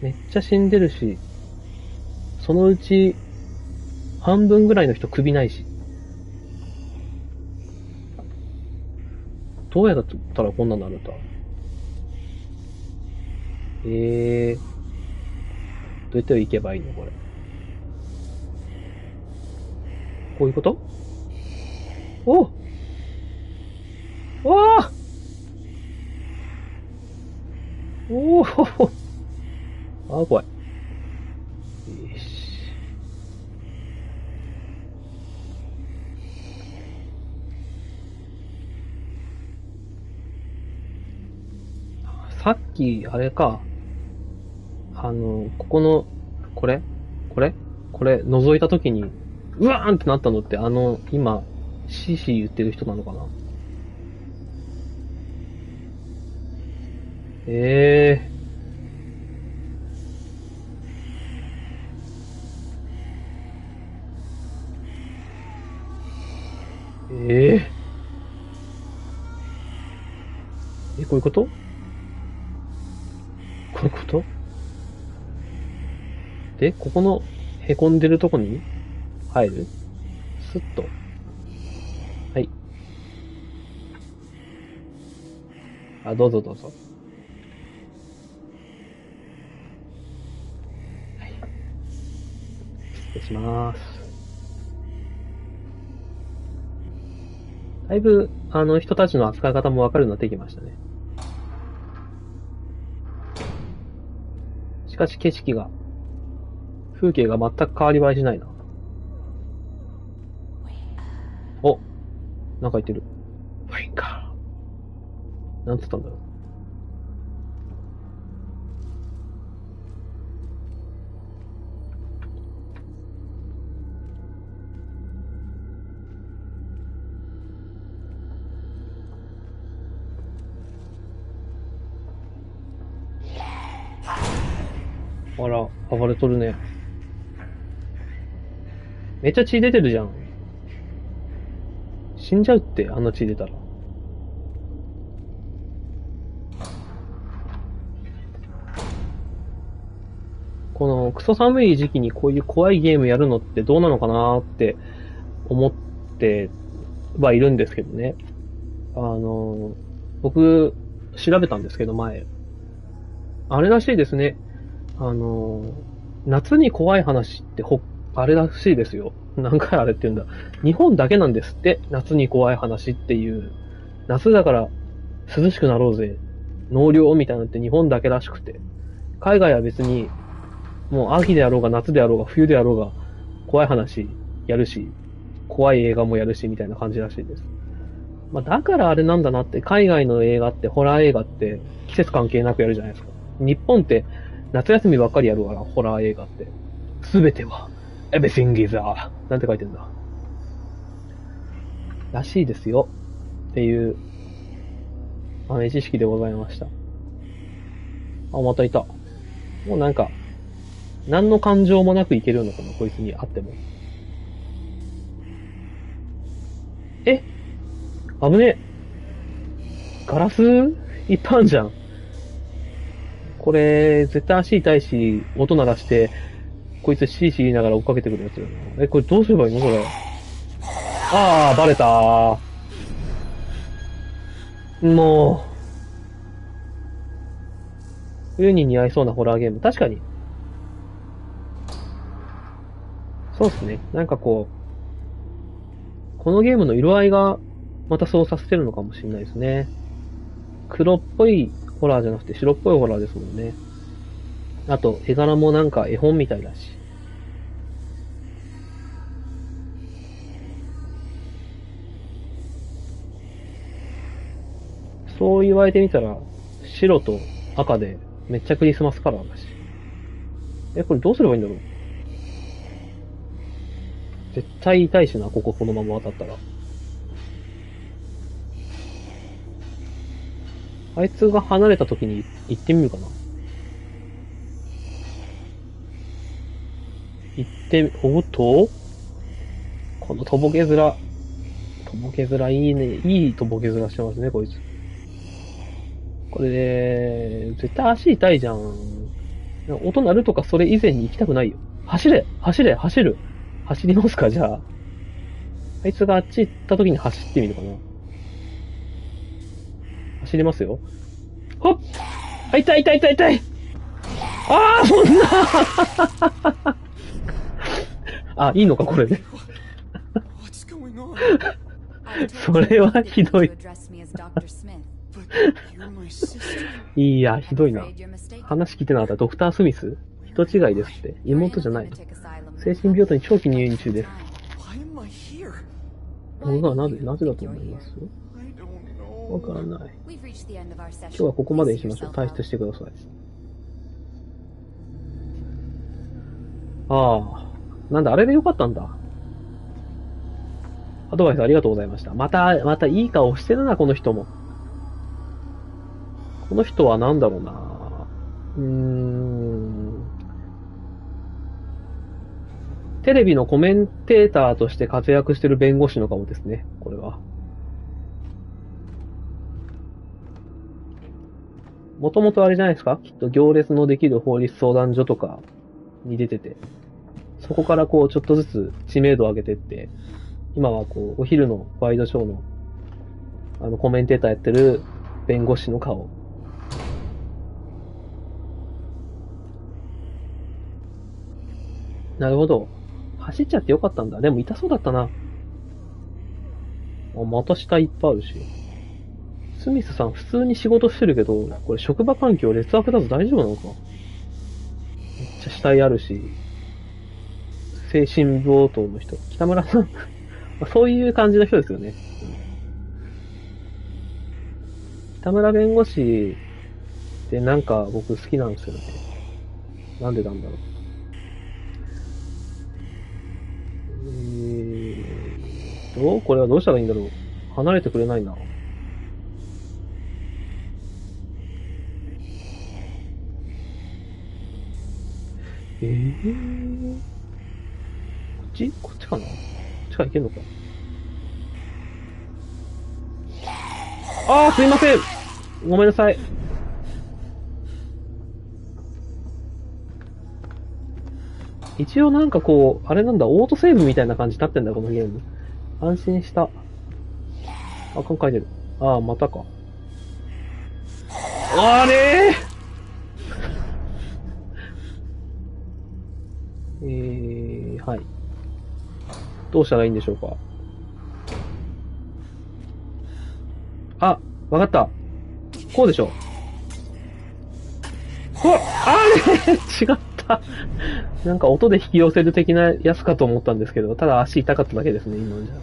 めっちゃ死んでるし、そのうち、半分ぐらいの人首ないし。どうやったらこんなになるんだ。どうやって行けばいいのこれ。こういうこと？お！おー！おー！あー、怖い。よし。さっき、あれか。ここの、これ、覗いたときに、うわーんってなったのって、今、シーシー言ってる人なのかな。こういうこと?こういうこと?で、ここの凹んでるとこに入る?スッと。はい。あ、どうぞどうぞ。はい。失礼します。だいぶ、人たちの扱い方もわかるようになってきましたね。しかし景色が、風景が全く変わり映えしないな。お、なんか言ってる。ファインか。なんつったんだろう。あら、暴れとるね。めっちゃ血出てるじゃん。死んじゃうって、あんな血出たら。このクソ寒い時期にこういう怖いゲームやるのってどうなのかなーって思ってはいるんですけどね。僕、調べたんですけど前。あれらしいですね。夏に怖い話ってあれらしいですよ。何回あれって言うんだ。日本だけなんですって、夏に怖い話っていう。夏だから涼しくなろうぜ。納涼みたいなのって日本だけらしくて。海外は別に、もう秋であろうが夏であろうが冬であろうが、怖い話やるし、怖い映画もやるしみたいな感じらしいです。まあだからあれなんだなって、海外の映画って、ホラー映画って季節関係なくやるじゃないですか。日本って夏休みばっかりやるから、ホラー映画って。すべては。Everything is a... なんて書いてんだ。らしいですよ。っていう、豆知識でございました。あ、またいた。もうなんか、何の感情もなくいけるのかな、こいつに会っても。え?危ねえ。ガラスいっぱいあんじゃん。これ、絶対足痛いし、音鳴らして、こいつシーシー言いながら追っかけてくるやつだよな。これどうすればいいのこれ。ああ、バレたー。もう。冬に似合いそうなホラーゲーム。確かに。そうっすね。なんかこう、このゲームの色合いがまたそうさせてるのかもしれないですね。黒っぽいホラーじゃなくて白っぽいホラーですもんね。あと、絵柄もなんか絵本みたいだし。そう言われてみたら、白と赤でめっちゃクリスマスカラーだし。これどうすればいいんだろう?絶対痛いしな、このまま当たったら。あいつが離れた時に行ってみるかな。おっと?このとぼけ面。とぼけ面いいね。いいとぼけ面してますね、こいつ。これね、絶対足痛いじゃん。音鳴るとかそれ以前に行きたくないよ。走れ!走れ!走る!走りますか、じゃあ。あいつがあっち行った時に走ってみるかな。走りますよ。ほっ!あ、痛い痛い痛い痛い!ああ、そんなあ、いいのか、これで。それはひどい。いや、ひどいな。話聞いてなかった。ドクター・スミス?人違いですって。妹じゃない。精神病棟に長期入院中です。僕はなぜだと思います?わからない。今日はここまでにしましょう。退出してください。ああ。なんだ、あれでよかったんだ。アドバイスありがとうございました。またいい顔してるな、この人も。この人はなんだろうな。テレビのコメンテーターとして活躍してる弁護士の顔ですね、これは。もともとあれじゃないですか、きっと行列のできる法律相談所とかに出てて、そこからこうちょっとずつ知名度を上げてって、今はこうお昼のワイドショーのコメンテーターやってる弁護士の顔。なるほど。走っちゃってよかったんだ。でも痛そうだったな。あ、また下いっぱいあるし。スミスさん普通に仕事してるけど、これ職場環境劣悪だと大丈夫なのか。めっちゃ死体あるし。精神病棟の人。北村さん。そういう感じの人ですよね。北村弁護士ってなんか僕好きなんですよね。なんでなんだろう。これはどうしたらいいんだろう。離れてくれないな。こっち？こっちかな？こっちから行けんのか。ああ、すいません。ごめんなさい。一応なんかこう、あれなんだ、オートセーブみたいな感じになってんだ、このゲーム。安心した。あ、今回出る。ああ、またか。あれはい。どうしたらいいんでしょうか。あ、わかった。こうでしょ。ほら、あれ違った。なんか音で引き寄せる的なやつかと思ったんですけど、ただ足痛かっただけですね、今のじゃ。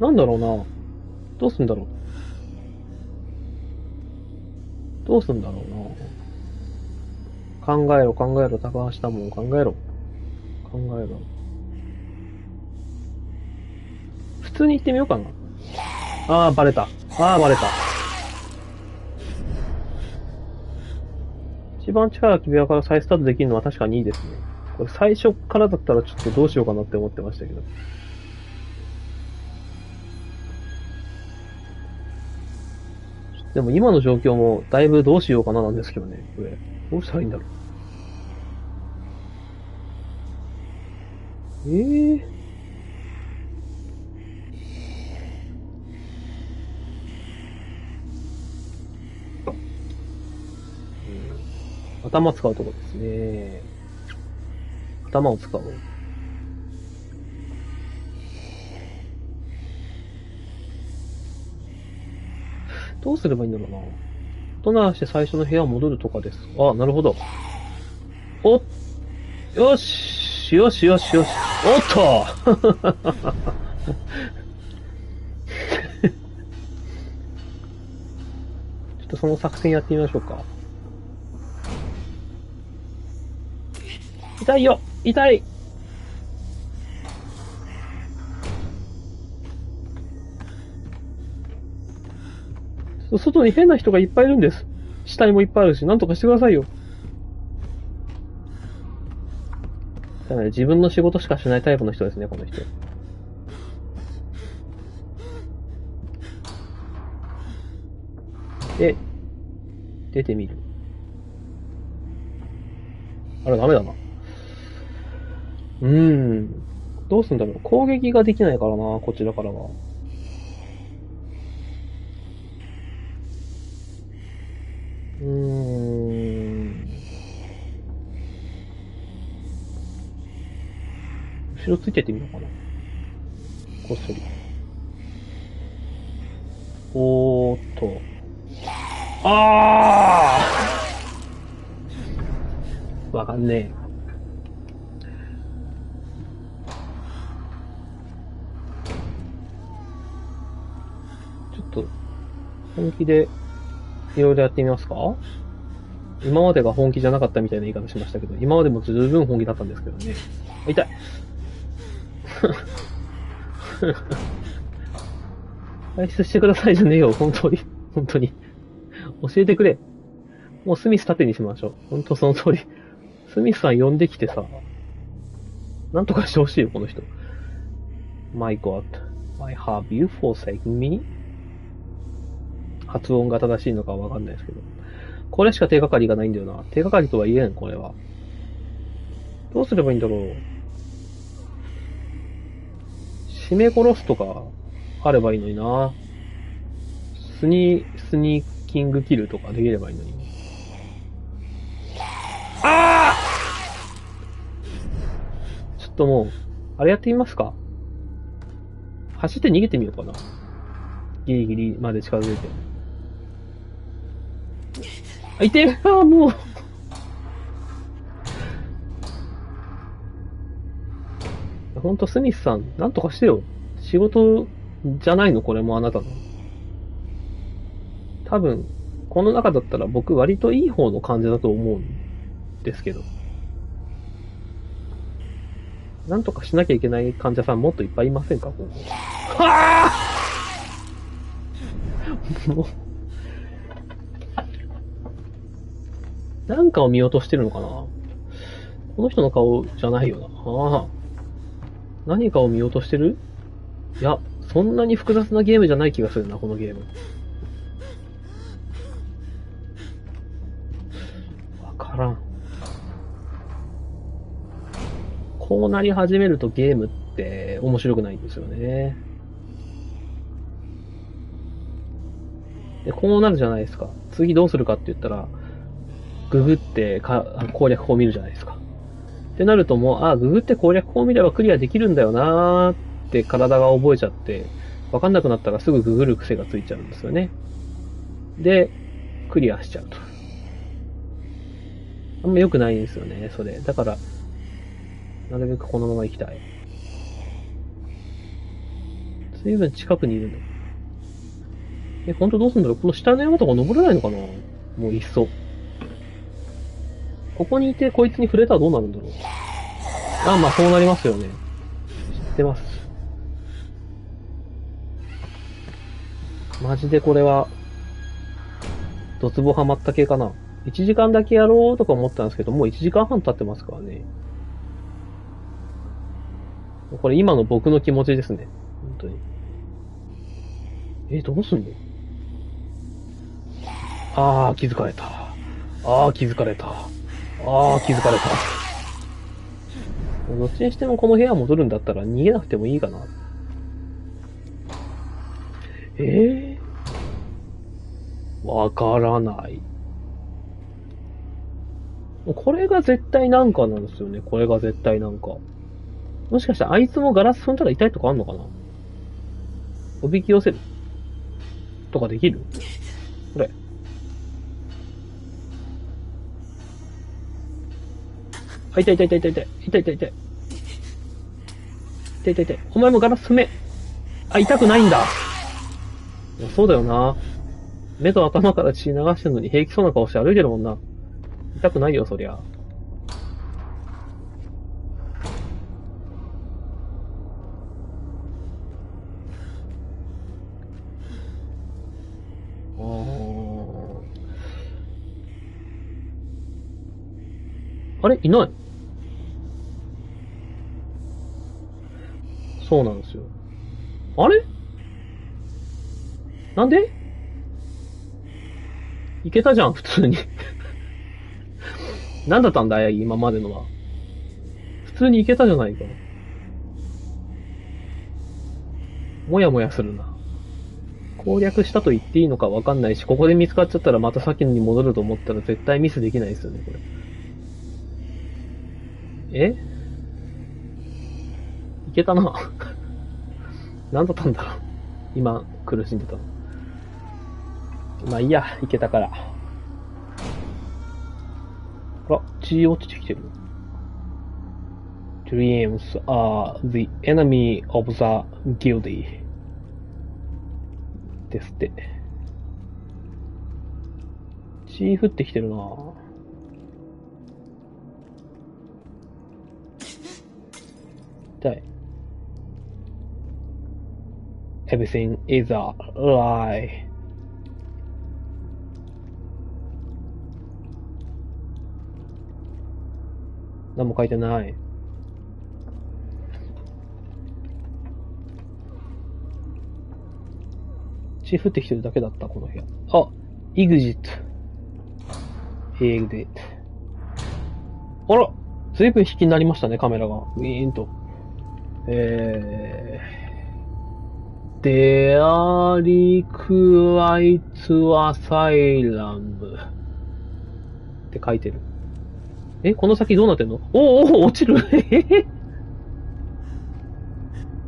なんだろうな。どうすんだろう。どうすんだろうな。考えろ、考えろ、高橋多門、考えろ。考えろ。普通に行ってみようかな。あー、バレた。あー、バレた。一番近い空き部屋から再スタートできるのは確かにいいですね。これ最初からだったらちょっとどうしようかなって思ってましたけど。でも今の状況もだいぶどうしようかななんですけどね。これ。どうしたらいいんだろう。頭使うとこですね。頭を使う。どうすればいいんだろうな。ドナーして最初の部屋を戻るとかです。あ、なるほど。おっ、よし、よしよしよし。おっとちょっとその作戦やってみましょうか。痛いよ、痛い。外に変な人がいっぱいいるんです。死体もいっぱいあるし、なんとかしてくださいよ。だから自分の仕事しかしないタイプの人ですね、この人。で、出てみる。あれ、ダメだな。どうすんだろう。攻撃ができないからな、こちらからは。後ろついてってみようかな。こっそり。おーっと。あー！わかんねえ。本気でいろいろやってみますか？今までが本気じゃなかったみたいな言い方しましたけど、今までも十分本気だったんですけどね。痛い退出してくださいじゃねえよ、本当に。本当に。教えてくれ。もうスミス盾にしましょう。本当その通り。スミスさん呼んできてさ、なんとかしてほしいよ、この人。My God, why have you forsaken me? 発音が正しいのかはわかんないですけど。これしか手がかりがないんだよな。手がかりとは言えん、これは。どうすればいいんだろう。締め殺すとかあればいいのにな。スニーキングキルとかできればいいのに。ああ！ちょっともう、あれやってみますか。走って逃げてみようかな。ギリギリまで近づいて。あ、痛い！ああ、もう。ほんと、スミスさん、なんとかしてよ。仕事じゃないの、これもあなたの。多分、この中だったら僕、割といい方の患者だと思うんですけど。なんとかしなきゃいけない患者さん、もっといっぱいいませんか、ここ。はぁもう。なんかを見落としてるのかな。この人の顔じゃないよな。はぁ。何かを見落としてる？いや、そんなに複雑なゲームじゃない気がするな、このゲーム。わからん。こうなり始めるとゲームって面白くないんですよね。で、こうなるじゃないですか。次どうするかって言ったら、ググって攻略法を見るじゃないですか。ってなるともう、ああ、ググって攻略法を見ればクリアできるんだよなーって体が覚えちゃって、わかんなくなったらすぐググる癖がついちゃうんですよね。で、クリアしちゃうと。あんま良くないんですよね、それ。だから、なるべくこのまま行きたい。随分近くにいるの。え、ほんとどうすんだろう？この下の山とか登れないのかな？もういっそ。ここにいて、こいつに触れたらどうなるんだろう。あ、まあ、そうなりますよね。知ってます。マジでこれは、ドツボハマった系かな。1時間だけやろうとか思ったんですけど、もう1時間半経ってますからね。これ今の僕の気持ちですね。本当に。え、どうすんの？あー、気づかれた。あー、気づかれた。ああ、気づかれた。どっちにしてもこの部屋戻るんだったら逃げなくてもいいかな。ええー、わからない。これが絶対なんかなんですよね。これが絶対なんか。もしかしたらあいつもガラス踏んだら痛いとかあんのかな？おびき寄せるとかできる？これ。あ、痛い痛い痛い痛い痛い痛い痛い痛い痛い痛い痛い。お前もガラス踏め。あ、痛くないんだ。そうだよな。目と頭から血流してるのに平気そうな顔して歩いてるもんな。痛くないよ、そりゃ。あれ？いない。そうなんですよ。あれ？なんで？いけたじゃん、普通に。なんだったんだい、今までのは。普通にいけたじゃないか。もやもやするな。攻略したと言っていいのかわかんないし、ここで見つかっちゃったらまた先に戻ると思ったら絶対ミスできないですよね、これ。え？いけたな。何だったんだろう。今、苦しんでたの。まあいいや、いけたから。あら、血落ちてきてる。Dreams are the enemy of the guilty. ですって。血降ってきてるな。Everything is a lie. 何も書いてない。血降ってきてるだけだった、この部屋。あ、EXIT。英語で。あら、随分引きになりましたね、カメラが。ウィーンと。デアリクアイツアサイラム。って書いてる。え、この先どうなってんの？おーおー、落ちる。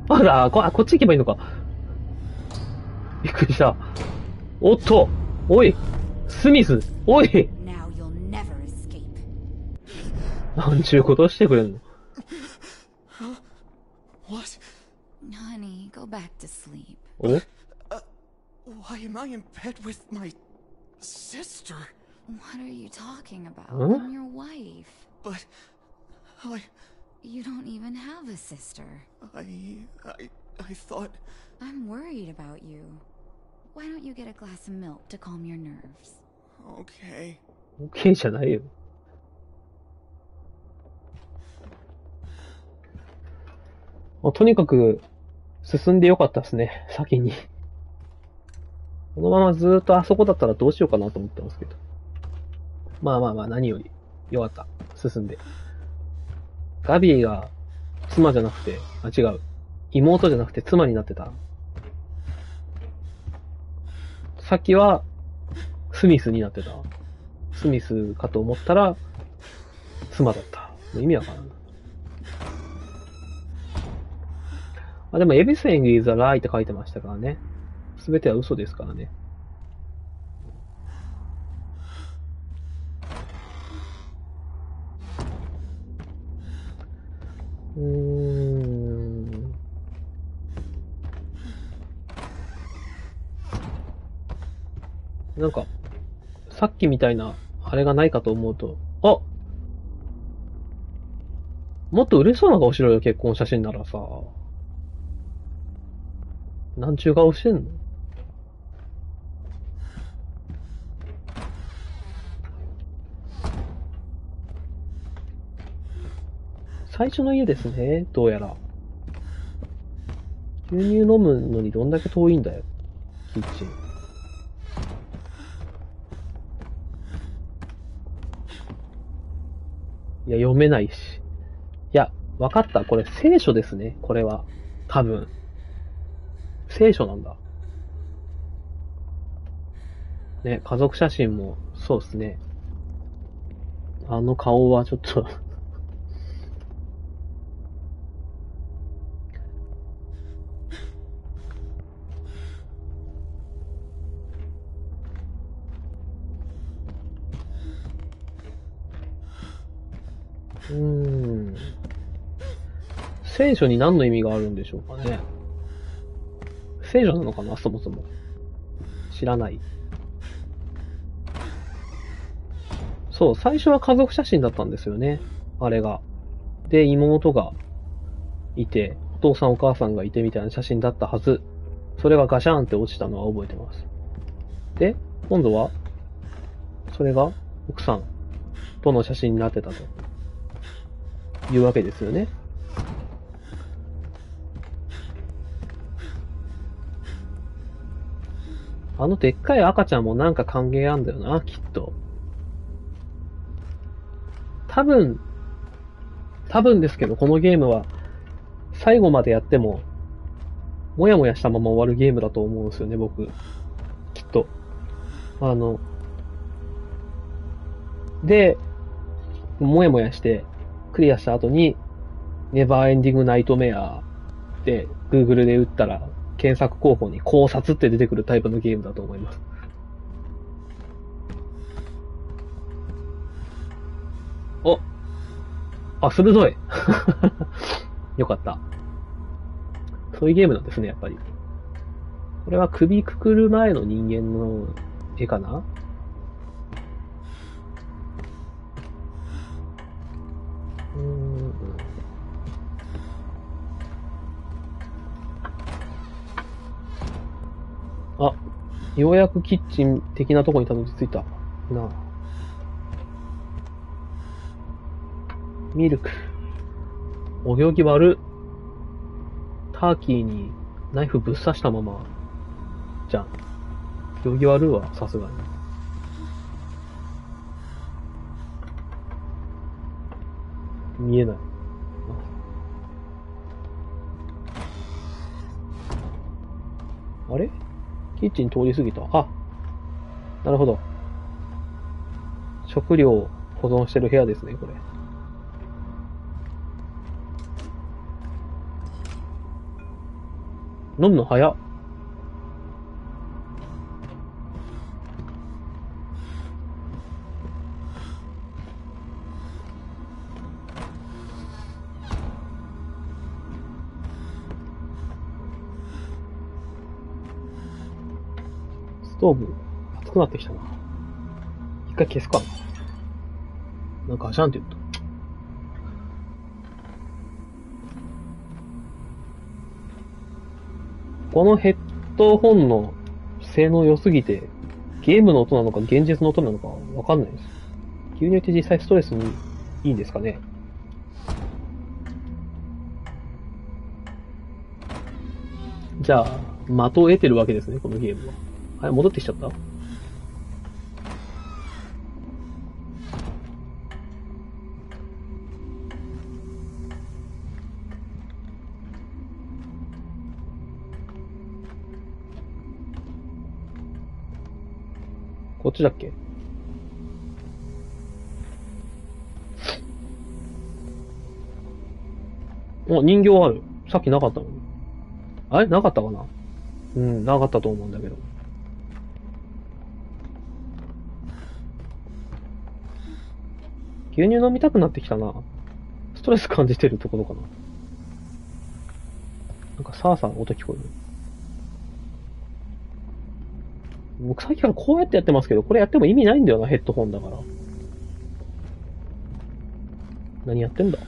あら、こっち行けばいいのか。びっくりした。おっと、おい、スミス、おい。なんちゅうことをしてくれんの。お？What are you talking about? I'm your wife. But I. You don't even have a sister. I thought. I'm worried about you. Why don't you get a glass of milk to calm your nerves? Okay. Okay, じゃないよ。とにかく進んでよかったですね。先に。このままずーっとあそこだったらどうしようかなと思ったんですけど。まあまあまあ、何より、よかった。進んで。ガビーが、妻じゃなくて、あ、違う。妹じゃなくて妻になってた。さっきは、スミスになってた。スミスかと思ったら、妻だった。意味わからん。あ、でも、everything is a lie って書いてましたからね。すべては嘘ですからね。なんか、さっきみたいな、あれがないかと思うと、あ！もっと嬉しそうな顔しろよ、結婚写真ならさ。なんちゅう顔してんの？最初の家ですね、どうやら。牛乳飲むのにどんだけ遠いんだよ、キッチン。いや、読めないし。いや、わかった。これ、聖書ですね。これは。多分。聖書なんだ。ね、家族写真も、そうですね。あの顔はちょっと聖書に何の意味があるんでしょうかね。聖書なのかな、そもそも。知らない。そう、最初は家族写真だったんですよね。あれが。で、妹がいて、お父さんお母さんがいてみたいな写真だったはず。それがガシャンって落ちたのは覚えてます。で、今度は、それが奥さんとの写真になってたというわけですよね。あのでっかい赤ちゃんもなんか関係あんだよな、きっと。多分ですけど、このゲームは、最後までやっても、もやもやしたまま終わるゲームだと思うんですよね、僕。きっと。で、もやもやして、クリアした後に、ネバーエンディングナイトメアで、Google で打ったら、検索候補に考察って出てくるタイプのゲームだと思います。お！あ、鋭いよかった。そういうゲームなんですね、やっぱり。これは首くくる前の人間の絵かな？あ、ようやくキッチン的なとこにたどり着いたなあ。ミルク。お行儀悪。ターキーにナイフぶっ刺したまま。じゃん。行儀悪いわ、さすがに。見えない。あれ？キッチン通り過ぎた。あ、なるほど。食料を保存してる部屋ですね、これ。飲むの早っ。ストーブ、熱くなってきたな。一回消すかな。なんかガシャンって言った。このヘッドホンの性能良すぎて、ゲームの音なのか現実の音なのかわかんないです。牛乳って実際ストレスにいいんですかね。じゃあ、的を得てるわけですね、このゲームは。あれ、戻ってきちゃった？こっちだっけ？お、人形ある。さっきなかったのに。あれ？なかったかな？うん、なかったと思うんだけど。牛乳飲みたくなってきたな。ストレス感じてるところかな。なんかサーサー音聞こえる。僕さっきからこうやってやってますけど、これやっても意味ないんだよな、ヘッドホンだから。何やってんだ。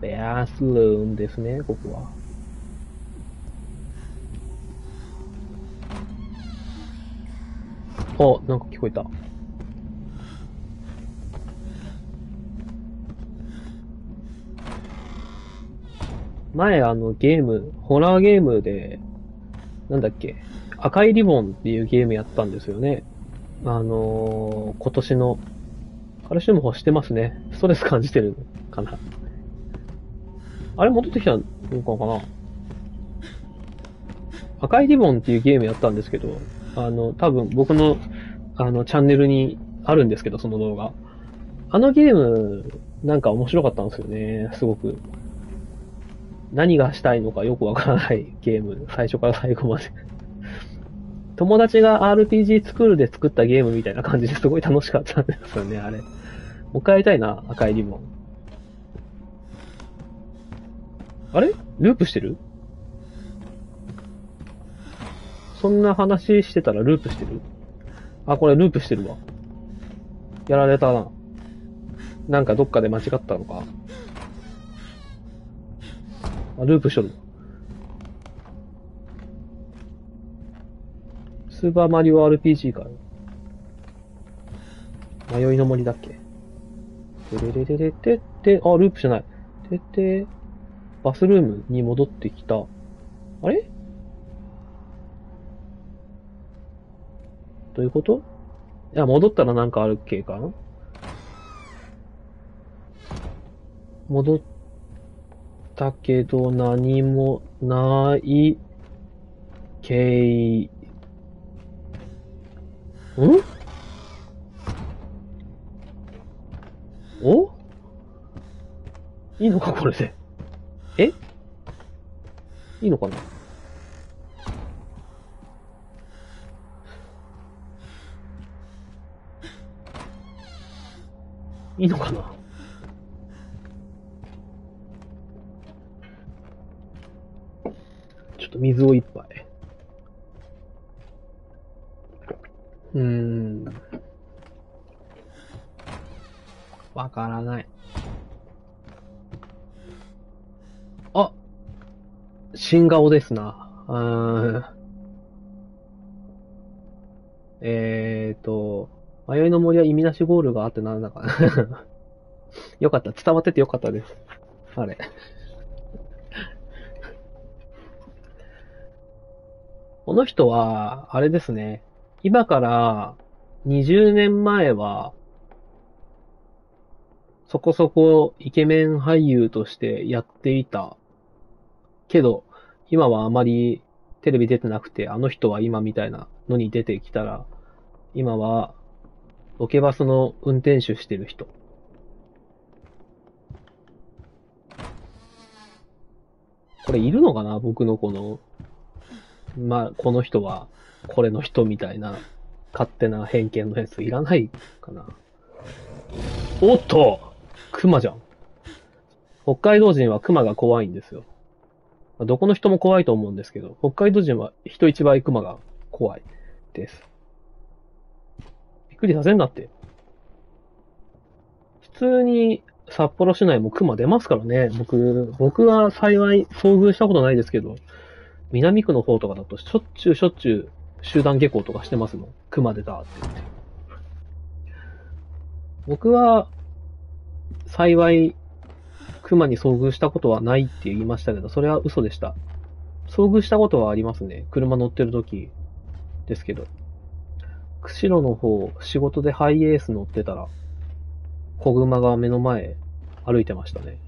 ベアスルームですね、ここは。あ、なんか聞こえた。前ゲーム、ホラーゲームで、なんだっけ、赤いリボンっていうゲームやったんですよね。今年の、カルシウム欲してますね。ストレス感じてるかな。あれ戻ってきたのかな？赤いリボンっていうゲームやったんですけど、多分僕の、チャンネルにあるんですけど、その動画。あのゲーム、なんか面白かったんですよね、すごく。何がしたいのかよくわからないゲーム。最初から最後まで。友達が RPG 作るで作ったゲームみたいな感じですごい楽しかったんですよね、あれ。もう一回やりたいな、赤いリボン。あれ？ループしてる？そんな話してたらループしてる？あ、これループしてるわ。やられたな。なんかどっかで間違ったのか。あ、ループしとる。スーパーマリオ RPG か。迷いの森だっけ。でれれれてって、あ、ループじゃない。てて、バスルームに戻ってきた。あれ？どういうこと？いや、戻ったらなんかある系かな。戻って、だけど何もないけい。ん？お？いいのかこれで。え？いいのかな？いいのかな？水を一杯。わからない。あ、新顔ですな。迷いの森は意味なしゴールがあってなんだかな。よかった。伝わっててよかったです。あれ。この人は、あれですね。今から20年前は、そこそこイケメン俳優としてやっていた。けど、今はあまりテレビ出てなくて、あの人は今みたいなのに出てきたら、今は、ロケバスの運転手してる人。これいるのかな？僕のこの、まあ、この人は、これの人みたいな、勝手な偏見のやついらないかな。おっと！熊じゃん。北海道人は熊が怖いんですよ。どこの人も怖いと思うんですけど、北海道人は人一倍熊が怖いです。びっくりさせんなって。普通に札幌市内も熊出ますからね。僕は幸い遭遇したことないですけど、南区の方とかだとしょっちゅう集団下校とかしてますもん。熊出たって言って。僕は幸い熊に遭遇したことはないって言いましたけど、それは嘘でした。遭遇したことはありますね。車乗ってる時ですけど。釧路の方、仕事でハイエース乗ってたら、子熊が目の前歩いてましたね。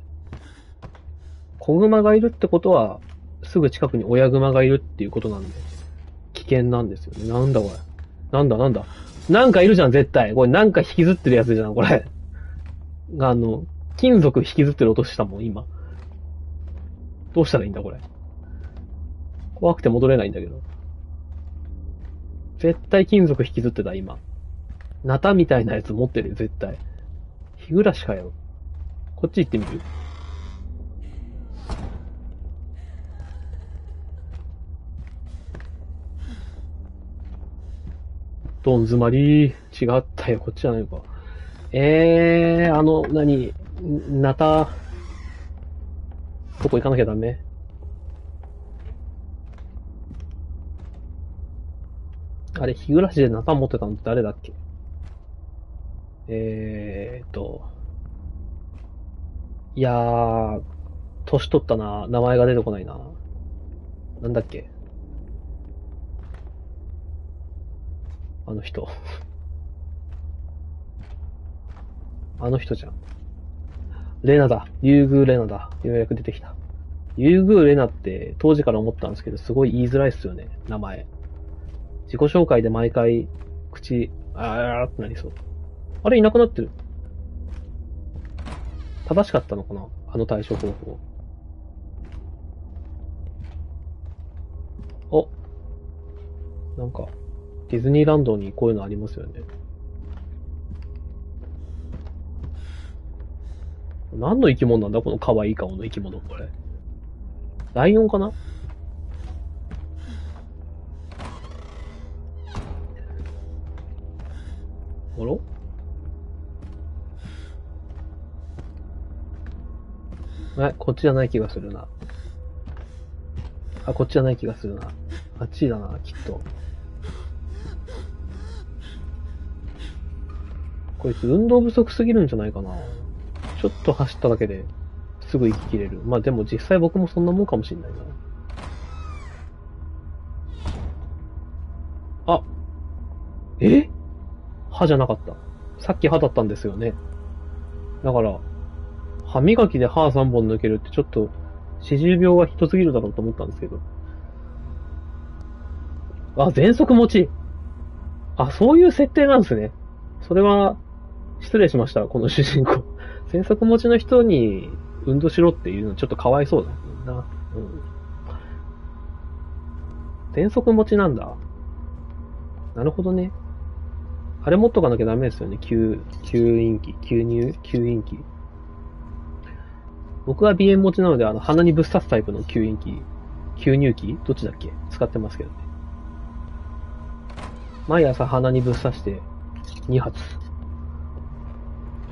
子熊がいるってことは、すぐ近くに親熊がいるっていうことなんで、危険なんですよね。なんだこれ。なんだ。なんかいるじゃん、絶対。これなんか引きずってるやつじゃん、これ。金属引きずってる音したもん、今。どうしたらいいんだ、これ。怖くて戻れないんだけど。絶対金属引きずってた、今。ナタみたいなやつ持ってるよ、絶対。日暮らしかよ。こっち行ってみる？どん詰まり。違ったよ。こっちじゃないか。ナタ。どこ行かなきゃダメ？あれ、日暮らしでナタ持ってたのって誰だっけ？いやー、年取ったな。名前が出てこないな。なんだっけ？あの人。あの人じゃん。レナだ。優遇レナだ。ようやく出てきた。優遇レナって当時から思ったんですけど、すごい言いづらいっすよね。名前。自己紹介で毎回、あーってなりそう。あれ、いなくなってる。正しかったのかな？あの対処方法。なんか。ディズニーランドにこういうのありますよね。何の生き物なんだこの可愛い顔の生き物、これ。ライオンかな？あら？こっちじゃない気がするな。あっちだな、きっと。こいつ運動不足すぎるんじゃないかな。ちょっと走っただけですぐ息切れる。まあでも実際僕もそんなもんかもしんないな。あ、歯じゃなかった。さっき歯だったんですよね。だから、歯磨きで歯3本抜けるってちょっと、40秒はひどすぎるだろうと思ったんですけど。あ、全速持ち。あ、そういう設定なんですね。それは、失礼しました、この主人公。詮索持ちの人に運動しろっていうのちょっとかわいそうだな。詮索持ちなんだ。なるほどね。あれ持っとかなきゃダメですよね。吸引器。僕は鼻炎持ちなので、鼻にぶっ刺すタイプの吸入器どっちだっけ？使ってますけどね。毎朝鼻にぶっ刺して、2発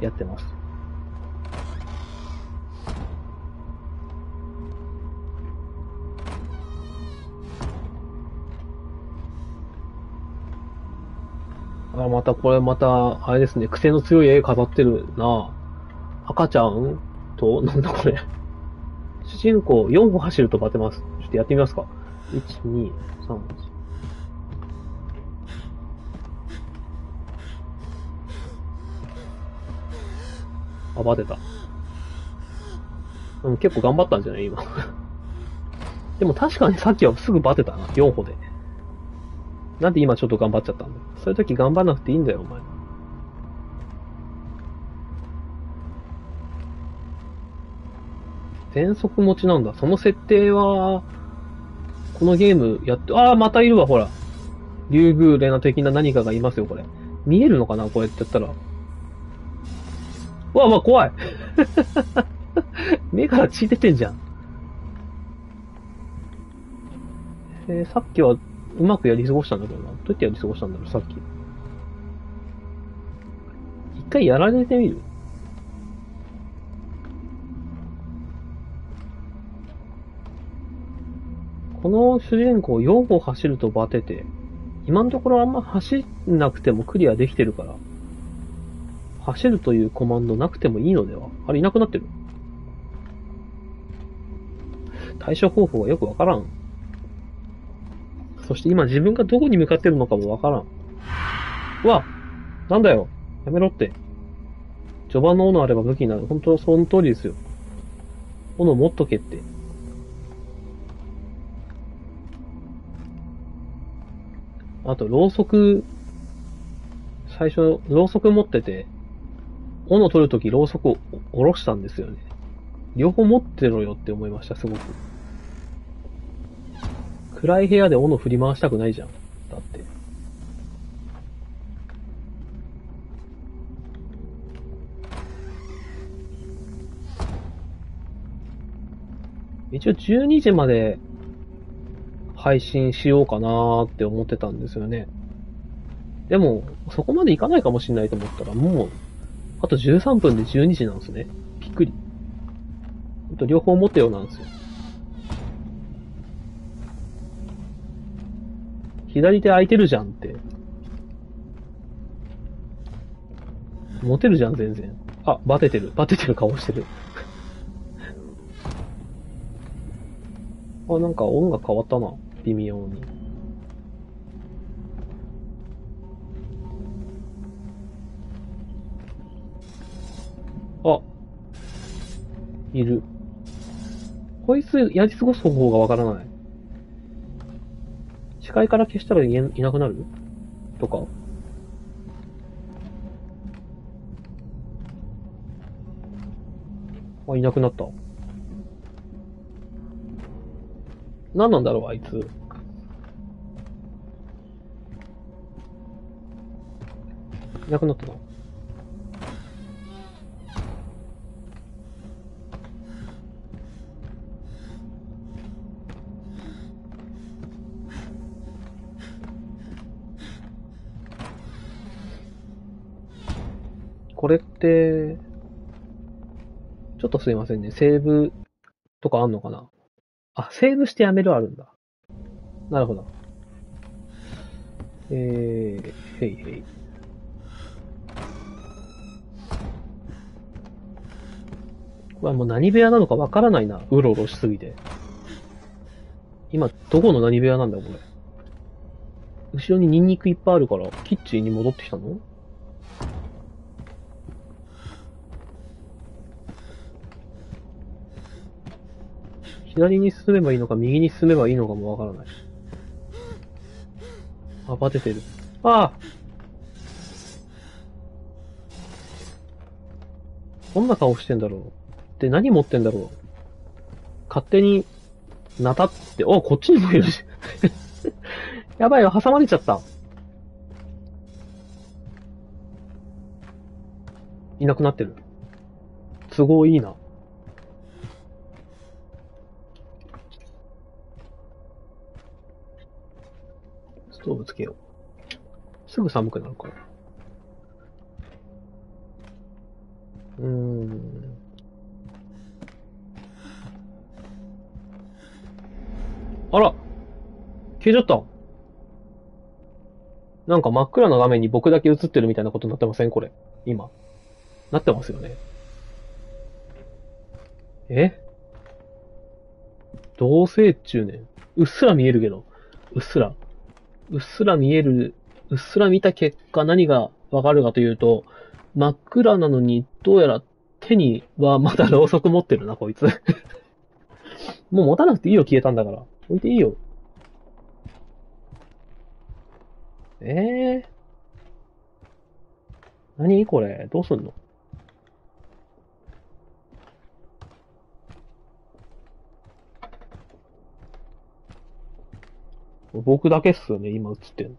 やってます。あ、またこれまたあれですね、癖の強い絵飾ってるな。赤ちゃんと、なんだこれ。主人公4歩走るとバテます。ちょっとやってみますか。1、2、3、4。暴れた。うん、結構頑張ったんじゃない今。でも確かにさっきはすぐバテたな、4歩で。なんで今ちょっと頑張っちゃったんだ。そういう時頑張らなくていいんだよ、お前。全速持ちなんだ。その設定は、このゲームやって、ああ、またいるわ、ほら。竜宮レナ的な何かがいますよ、これ。見えるのかな、こうやってやったら。うわ、うわ、怖い。目から血出てんじゃん。さっきはうまくやり過ごしたんだけどな。どうやってやり過ごしたんだろう、さっき。一回やられてみる。この主人公4歩走るとバテて、今のところあんま走んなくてもクリアできてるから、走るというコマンドなくてもいいのでは？あれいなくなってる。対処方法がよくわからん。そして今自分がどこに向かってるのかもわからん。うわ！なんだよ！やめろって。序盤の斧あれば武器になる。本当はその通りですよ。斧持っとけって。あと、ろうそく、最初、ろうそく持ってて、斧取るときろうそくを下ろしたんですよね。両方持ってろよって思いました、すごく。暗い部屋で斧振り回したくないじゃん。だって。一応12時まで、配信しようかなーって思ってたんですよね。でも、そこまでいかないかもしれないと思ったら、もう、あと13分で12時なんですね。びっくり。ほんと両方持ったようなんですよ。左手空いてるじゃんって。持てるじゃん、全然。あ、バテてる。バテてる顔してる。あ、なんか音が変わったな。微妙に。あ、いる。こいつやり過ごす方法がわからない。視界から消したらいなくなるとか。あ、いなくなった。何なんだろう、あいつ。いなくなったな。これって、ちょっとすいませんね。セーブとかあんのかな？あ、セーブしてやめるあるんだ。なるほど。へいへい。これはもう何部屋なのかわからないな。うろうろしすぎて。今、どこの何部屋なんだよ、これ。後ろにニンニクいっぱいあるから、キッチンに戻ってきたの？左に進めばいいのか、右に進めばいいのかもわからない。あ、バテてる。ああ！どんな顔してんだろう。で、何持ってんだろう。勝手に、なたって、お、こっちにもいるし。やばいよ、挟まれちゃった。いなくなってる。都合いいな。ストーブつけよう。すぐ寒くなるから。あら！消えちゃった！なんか真っ暗な画面に僕だけ映ってるみたいなことになってません？これ。今。なってますよね。え？同棲中年。うっすら見えるけど。うっすら。うっすら見える、うっすら見た結果何がわかるかというと、真っ暗なのにどうやら手にはまだろうそく持ってるな、こいつ。もう持たなくていいよ、消えたんだから。置いていいよ。何これ、どうすんの？僕だけっすよね、今映ってんの。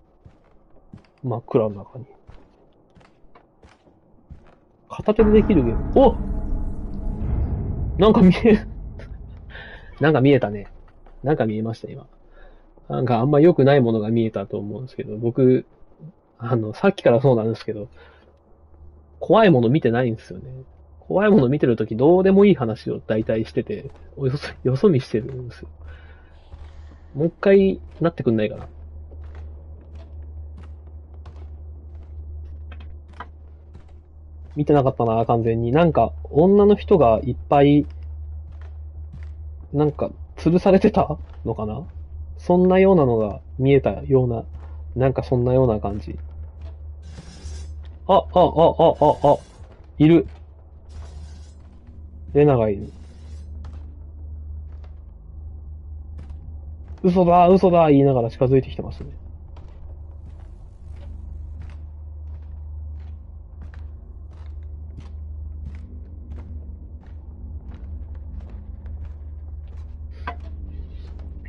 真っ暗の中に。片手でできるゲーム。お！なんか見え、なんか見えたね。なんか見えました、今。なんかあんま良くないものが見えたと思うんですけど、僕、さっきからそうなんですけど、怖いもの見てないんですよね。怖いもの見てるときどうでもいい話を大体してて、よそ見してるんですよ。もう一回なってくんないかな。見てなかったな、完全に。なんか、女の人がいっぱい、なんか、潰されてたのかな？そんなようなのが見えたような、なんかそんなような感じ。いる。レナがいる。嘘だ、嘘だ、言いながら近づいてきてますね。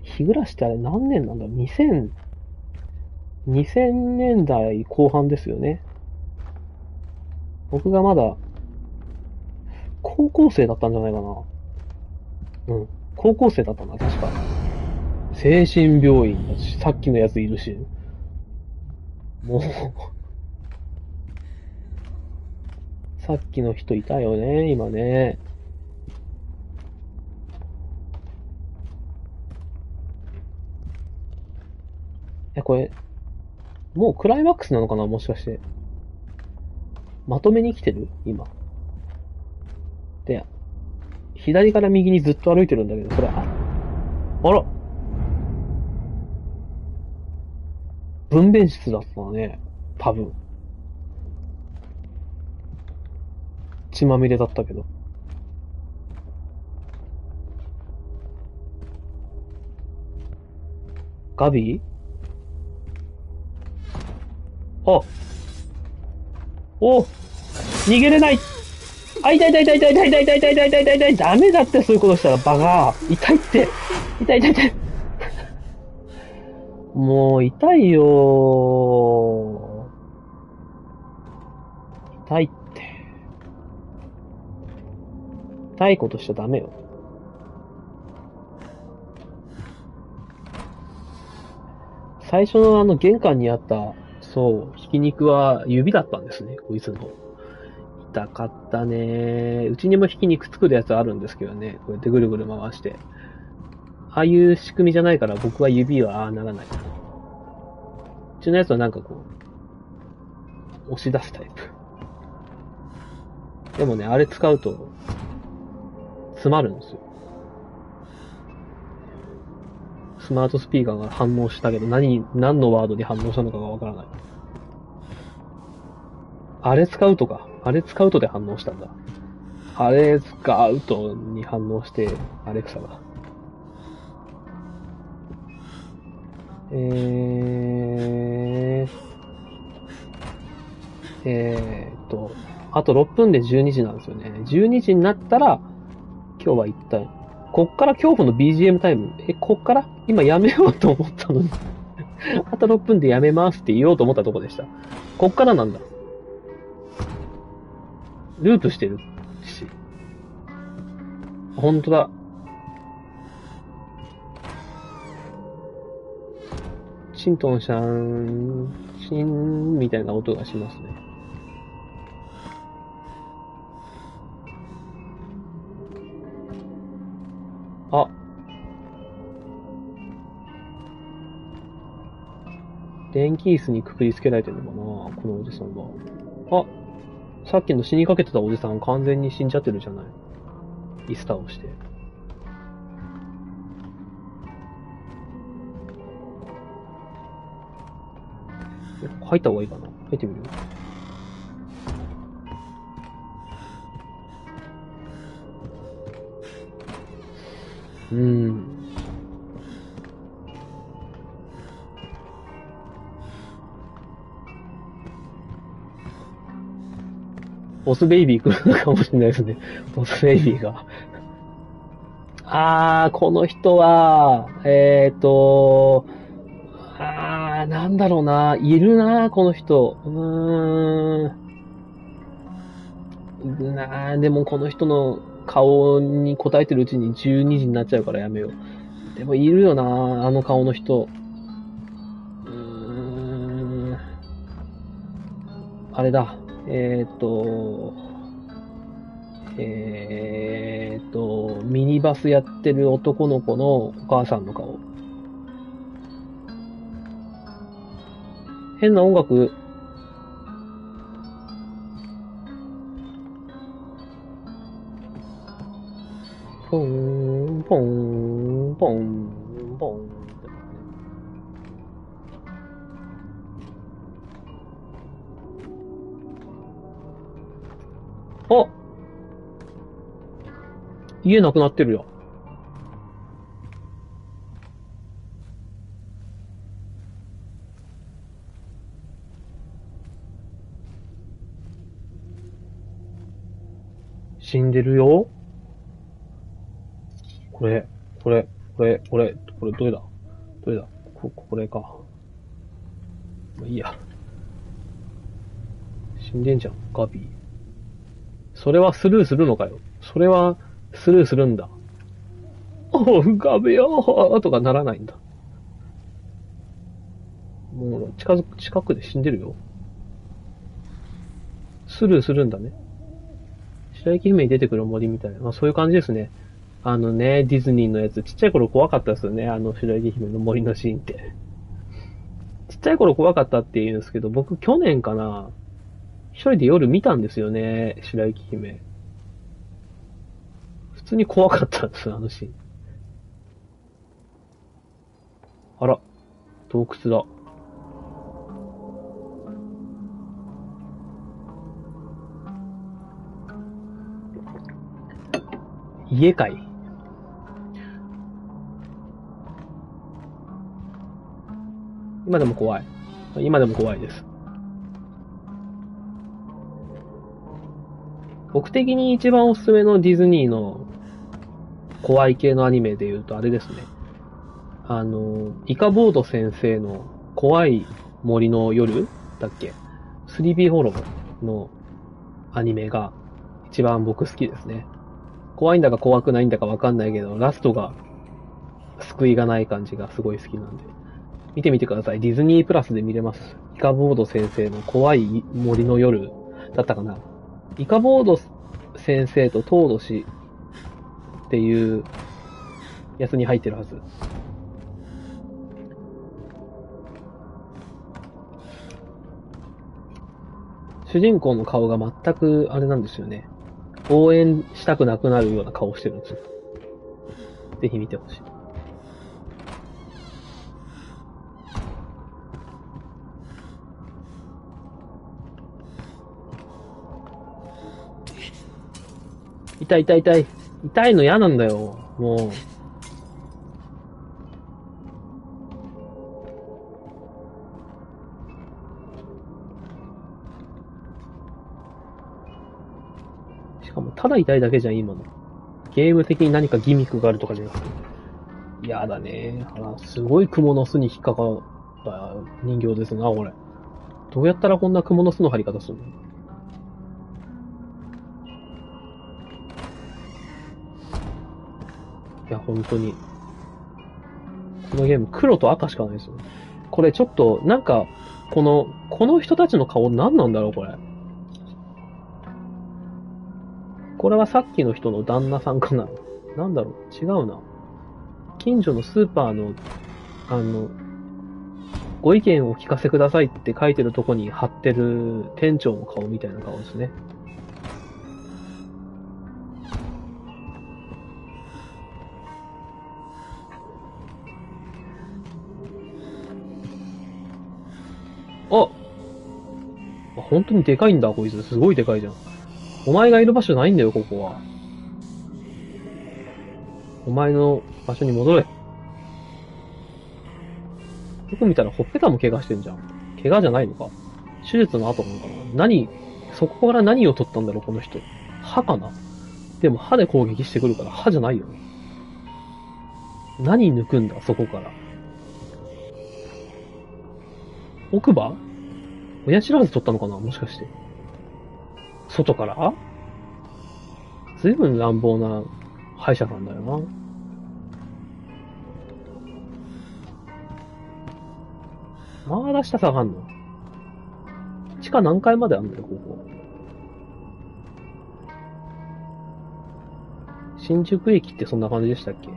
日暮ってあれ何年なんだ？2000年代後半ですよね。僕がまだ、高校生だったんじゃないかな。うん、高校生だったな、確か。精神病院だし、さっきのやついるし。もう。さっきの人いたよね、今ね。これ、もうクライマックスなのかな、もしかして。まとめに来てる今。で、左から右にずっと歩いてるんだけど、それ、あら分娩室だったね、多分。血まみれだったけど。ガビー？逃げれない。あ、痛い痛い痛い痛い痛い痛い痛い痛い痛い痛い痛い。ダメだって、そういうことしたら、バカ。痛いって。痛い痛い痛い。もう、痛いよー。痛いって。痛いことしちゃダメよ。最初の玄関にあった、そう、ひき肉は指だったんですね、こいつの。痛かったね。うちにもひき肉作るやつあるんですけどね。こうやってぐるぐる回して。ああいう仕組みじゃないから僕は指はああならない。うちのやつはなんかこう、押し出すタイプ。でもね、あれ使うと、詰まるんですよ。スマートスピーカーが反応したけど、何のワードに反応したのかがわからない。あれ使うとか。あれ使うとで反応したんだ。あれ使うとに反応して、アレクサが。あと6分で12時なんですよね。12時になったら、今日は一体、こっから恐怖の BGM タイム。こっから今やめようと思ったのに。あと6分でやめますって言おうと思ったとこでした。こっからなんだ。ループしてるし。ほんとだ。チントンシャン、チンみたいな音がしますね。あ。電気椅子にくくりつけられてるのかな、このおじさんが。あ、さっきの死にかけてたおじさん完全に死んじゃってるじゃない。椅子倒して。入った方がいいかな、入ってみる。ボスベイビー来るのかもしれないですね。ボスベイビーが。この人は、なんだろうな。いるな、この人。でもこの人の顔に答えてるうちに12時になっちゃうからやめよう。でもいるよな、あの顔の人。あれだ。ミニバスやってる男の子のお母さんの顔。変な音楽。ポンポンポンポン。あ、家なくなってるよ。死んでるよ。これ、どれだこれか。まあいいや。死んでんじゃん、ガビー。それはスルーするのかよ。それは、スルーするんだ。おう、ガビよーとかならないんだ。もう、近くで死んでるよ。スルーするんだね。白雪姫に出てくる森みたいな。まあそういう感じですね。あのね、ディズニーのやつ、ちっちゃい頃怖かったですよね。あの白雪姫の森のシーンって。ちっちゃい頃怖かったって言うんですけど、僕去年かな、一人で夜見たんですよね、白雪姫。普通に怖かったんですよ、あのシーン。あら、洞窟だ。家かい。今でも怖い。今でも怖いです。僕的に一番おすすめのディズニーの怖い系のアニメで言うとあれですね。イカボード先生の怖い森の夜だっけ？3D ホローのアニメが一番僕好きですね。怖いんだか怖くないんだかわかんないけど、ラストが救いがない感じがすごい好きなんで。見てみてください。ディズニープラスで見れます。イカボード先生の怖い森の夜だったかな。イカボード先生とトウドシっていうやつに入ってるはず。主人公の顔が全くあれなんですよね。応援したくなくなるような顔してるんですよ。ぜひ見てほしい。痛い。痛いの嫌なんだよ、もう。しかも、ただ痛いだけじゃん、今の。ゲーム的に何かギミックがあるとかじゃなくて。嫌だね。すごい蜘蛛の巣に引っかかった人形ですな、これ。どうやったらこんな蜘蛛の巣の張り方するの？いや、本当に。このゲーム、黒と赤しかないですよ。これちょっと、なんか、この人たちの顔何なんだろう、これ。これはさっきの人の旦那さんかな。なんだろう、違うな。近所のスーパーの、ご意見をお聞かせくださいって書いてるとこに貼ってる店長の顔みたいな顔ですね。本当にでかいんだ、こいつ。すごいでかいじゃん。お前がいる場所ないんだよ、ここは。お前の場所に戻れ。よく見たらほっぺたも怪我してんじゃん。怪我じゃないのか。手術の後なのかな。そこから何を取ったんだろう、この人。歯かな。でも歯で攻撃してくるから歯じゃないよね。何抜くんだ、そこから。奥歯？親知らず取ったのかな、もしかして。外から？随分乱暴な歯医者さんだよな。まだ下下がんの？地下何階まであんだよ、ここ。新宿駅ってそんな感じでしたっけ？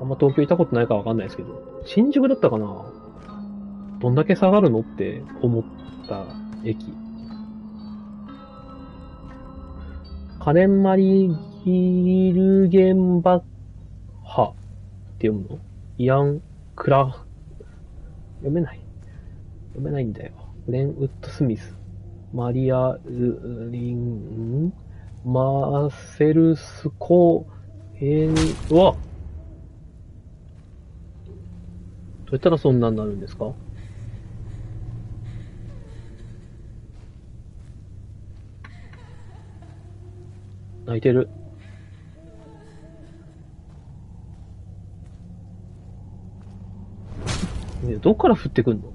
あんま東京いたことないかわかんないですけど。新宿だったかな？どんだけ下がるのって思った駅。カレンマリギルゲンバッハって読むの？イアン・クラ、読めない。読めないんだよ。レン・ウッド・スミス。マリア・リン、マーセルスコ・ヘン、うわ！どうやったらそんなになるんですか？泣いてる。どっから降ってくんの？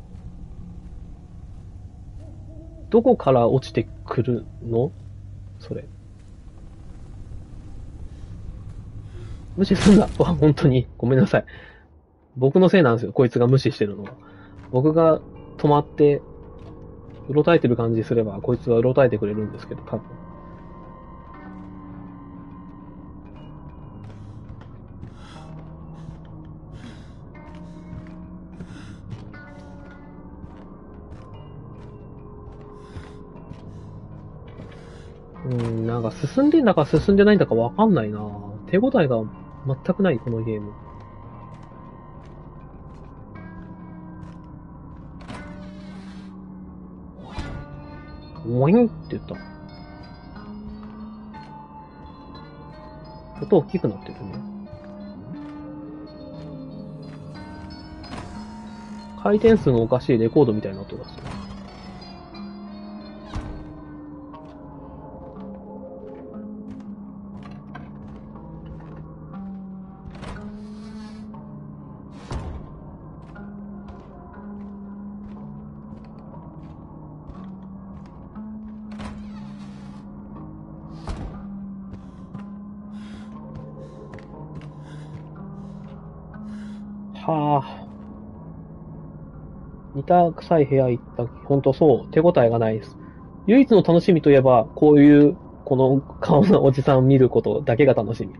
どこから落ちてくるの？それ。無視すんな。わ、本当に。ごめんなさい。僕のせいなんですよ。こいつが無視してるのは。僕が止まって、うろたえてる感じすれば、こいつはうろたえてくれるんですけど、多分。なんか進んでんだか進んでないんだかわかんないな。手応えが全くない、このゲーム。モインって言った。音大きくなってるね。回転数のおかしいレコードみたいな音がする。臭い部屋行った。本当そう。手応えがないです。唯一の楽しみといえば、こういう、この顔のおじさんを見ることだけが楽しみ。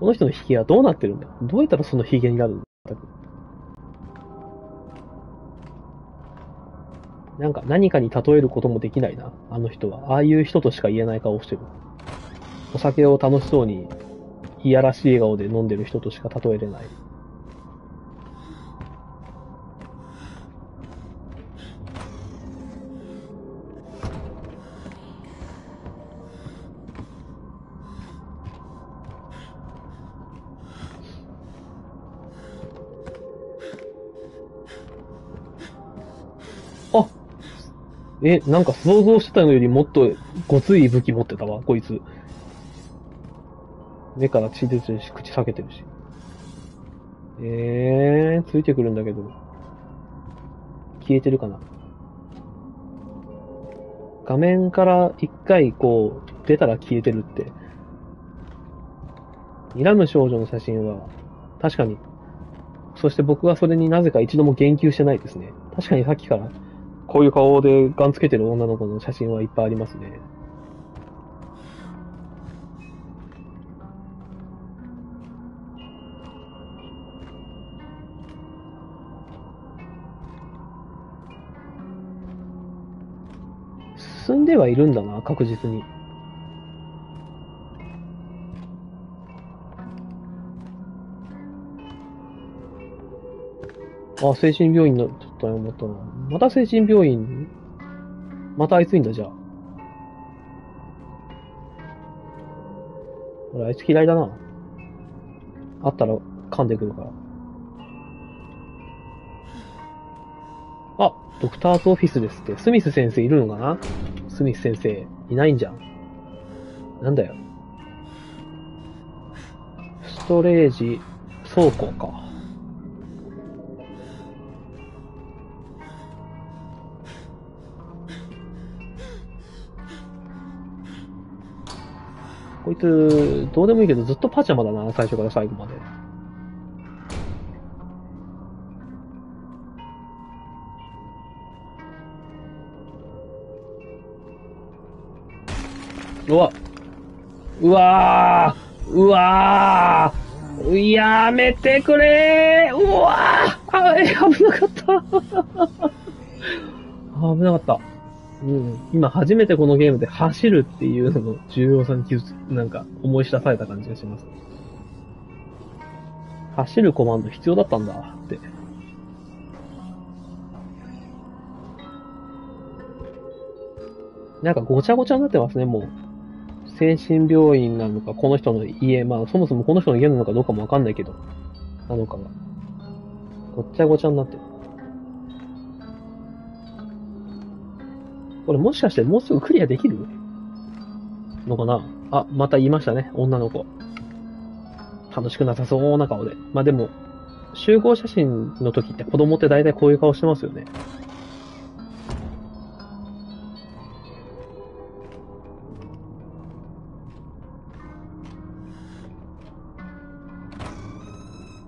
この人のヒゲはどうなってるんだ？どうやったらそのヒゲになるんだ？なんか何かに例えることもできないな。あの人は。ああいう人としか言えない顔をしてる。お酒を楽しそうに、いやらしい笑顔で飲んでる人としか例えれない。なんか想像してたのよりもっとごつい武器持ってたわ、こいつ。目から血出てるし、口裂けてるし。ついてくるんだけど。消えてるかな。画面から一回こう、出たら消えてるって。睨む少女の写真は、確かに。そして僕はそれになぜか一度も言及してないですね。確かにさっきから。こういう顔でガンつけてる女の子の写真はいっぱいありますね。進んではいるんだな、確実に。あ、精神病院になっちゃったよ、また。また精神病院？またあいついんだ、じゃあ。俺、あいつ嫌いだな。あったら噛んでくるから。あ、ドクターズオフィスですって。スミス先生いるのかな？スミス先生、いないんじゃん。なんだよ。ストレージ、倉庫か。こいつ、どうでもいいけどずっとパジャマだな、最初から最後まで。うわ、うわー、やめてくれー、うわー、あ、危なかった危なかった。うん、今初めてこのゲームで走るっていうのの重要さになんか思い知らされた感じがします。走るコマンド必要だったんだって。なんかごちゃごちゃになってますね、もう。精神病院なのか、この人の家、まあそもそもこの人の家なのかどうかもわかんないけど、なのかが。ごちゃごちゃになってる。これもしかしてもうすぐクリアできるのかなあ、また言いましたね、女の子。楽しくなさそうな顔で。まあでも、集合写真の時って子供って大体こういう顔してますよね。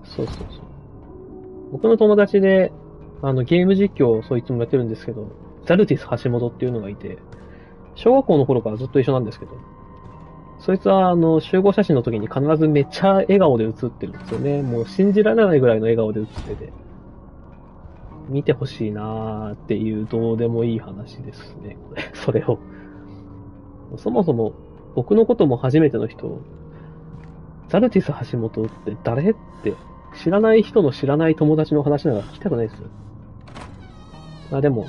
そうそうそう。僕の友達で、ゲーム実況をそいつもやってるんですけど、ザルティス橋本っていうのがいて、小学校の頃からずっと一緒なんですけど、そいつは集合写真の時に必ずめっちゃ笑顔で写ってるんですよね。もう信じられないぐらいの笑顔で写ってて、見てほしいなーっていうどうでもいい話ですね、これ。それを。そもそも僕のことも初めての人、ザルティス橋本って誰って、知らない人の知らない友達の話なら聞きたくないですよ。まあでも、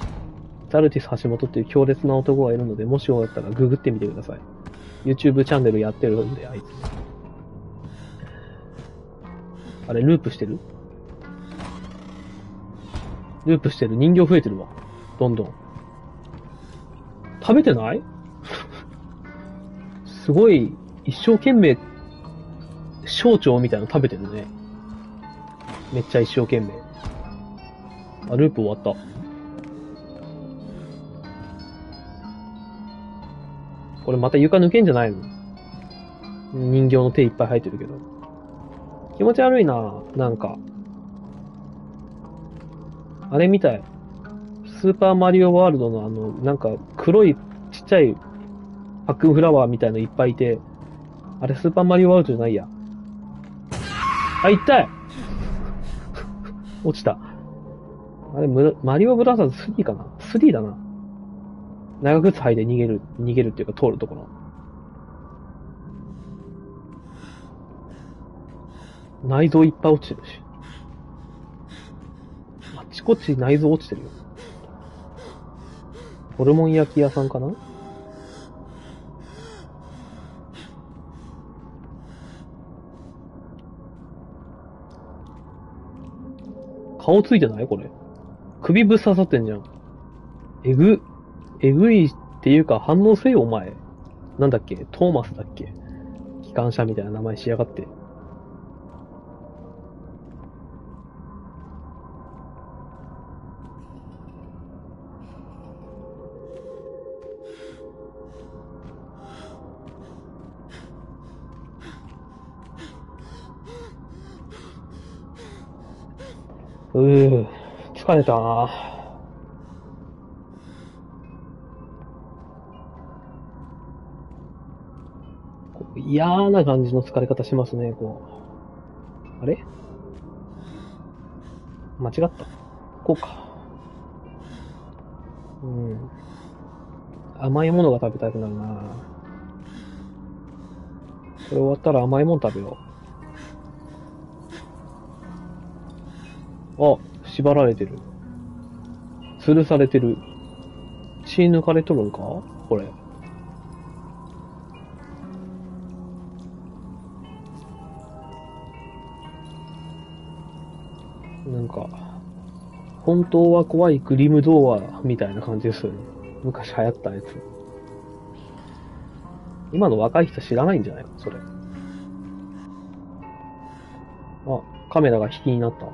ザルティス橋本っていう強烈な男がいるので、もしよかったらググってみてください。YouTube チャンネルやってるんで、あいつ。あれ、ループしてる？ループしてる。人形増えてるわ。どんどん。食べてない？すごい、一生懸命、小腸みたいなの食べてるね。めっちゃ一生懸命。あ、ループ終わった。これまた床抜けんじゃないの？人形の手いっぱい入ってるけど。気持ち悪いな、なんか。あれみたい。スーパーマリオワールドのなんか黒いちっちゃいパックンフラワーみたいのいっぱいいて、あれスーパーマリオワールドじゃないや。あ、痛い落ちた。あれ、マリオブラザーズ3かな？ 3 だな。長靴履いて逃げるっていうか通るところ。内臓いっぱい落ちてるし。あっちこっち内臓落ちてるよ。ホルモン焼き屋さんかな？顔ついてない？これ。首ぶっ刺さってんじゃん。えぐいっていうか反応せよ、お前。なんだっけ？トーマスだっけ？機関車みたいな名前しやがって。疲れたなぁ。嫌な感じの疲れ方しますね、こう。あれ？間違った。こうか。うん。甘いものが食べたくなるなぁ。これ終わったら甘いもの食べよう。あ、縛られてる。吊るされてる。血抜かれとるんか？これ。なんか、本当は怖いクリム童話みたいな感じですよね。昔流行ったやつ。今の若い人知らないんじゃないのそれ。あ、カメラが引きになった。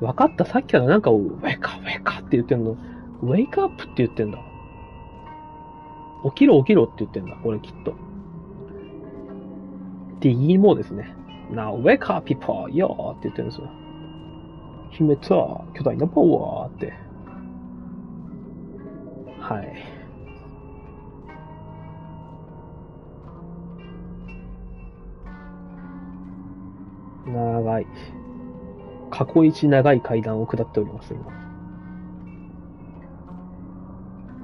分かった、さっきからなんか、ウェイカー、ウェイカーって言ってんの。ウェイクアップって言ってんだ。起きろ、起きろって言ってんだ。これきっと。って言いもうですね。Now wake up people, yo! って言ってるんですよ。秘密は巨大なパワーって。はい。長い。過去一長い階段を下っております、今。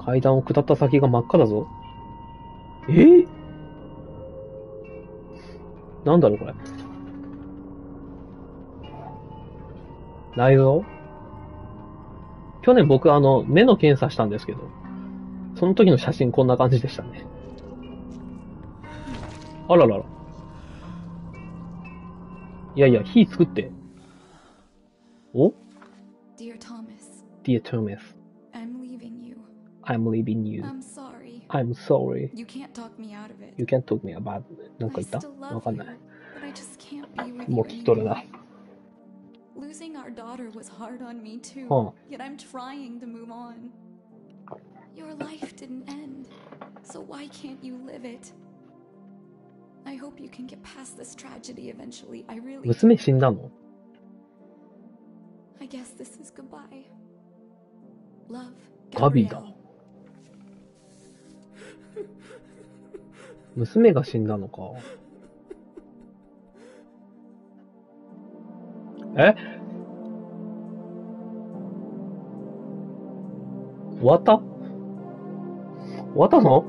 階段を下った先が真っ赤だぞ。なんだろう、これ。内臓？去年僕、目の検査したんですけど、その時の写真こんな感じでしたね。あららら。いやいや、火作って。お？ Dear Thomas. Dear Thomas. I'm leaving you. I'm leaving you. I'm sorry. I'm sorry. You can't talk me out of it. You can't talk me about it. なんか言った？わかんない。もう聞き取れない。Losing our daughter was hard on me too. Yet I'm trying to move on. Your life didn't end, so why can't you live it? I hope you can get past this tragedy eventually. I really. 娘死んだの？ I guess this is goodbye. Love. ガビだ。娘が死んだのか。え？終わった？終わったの？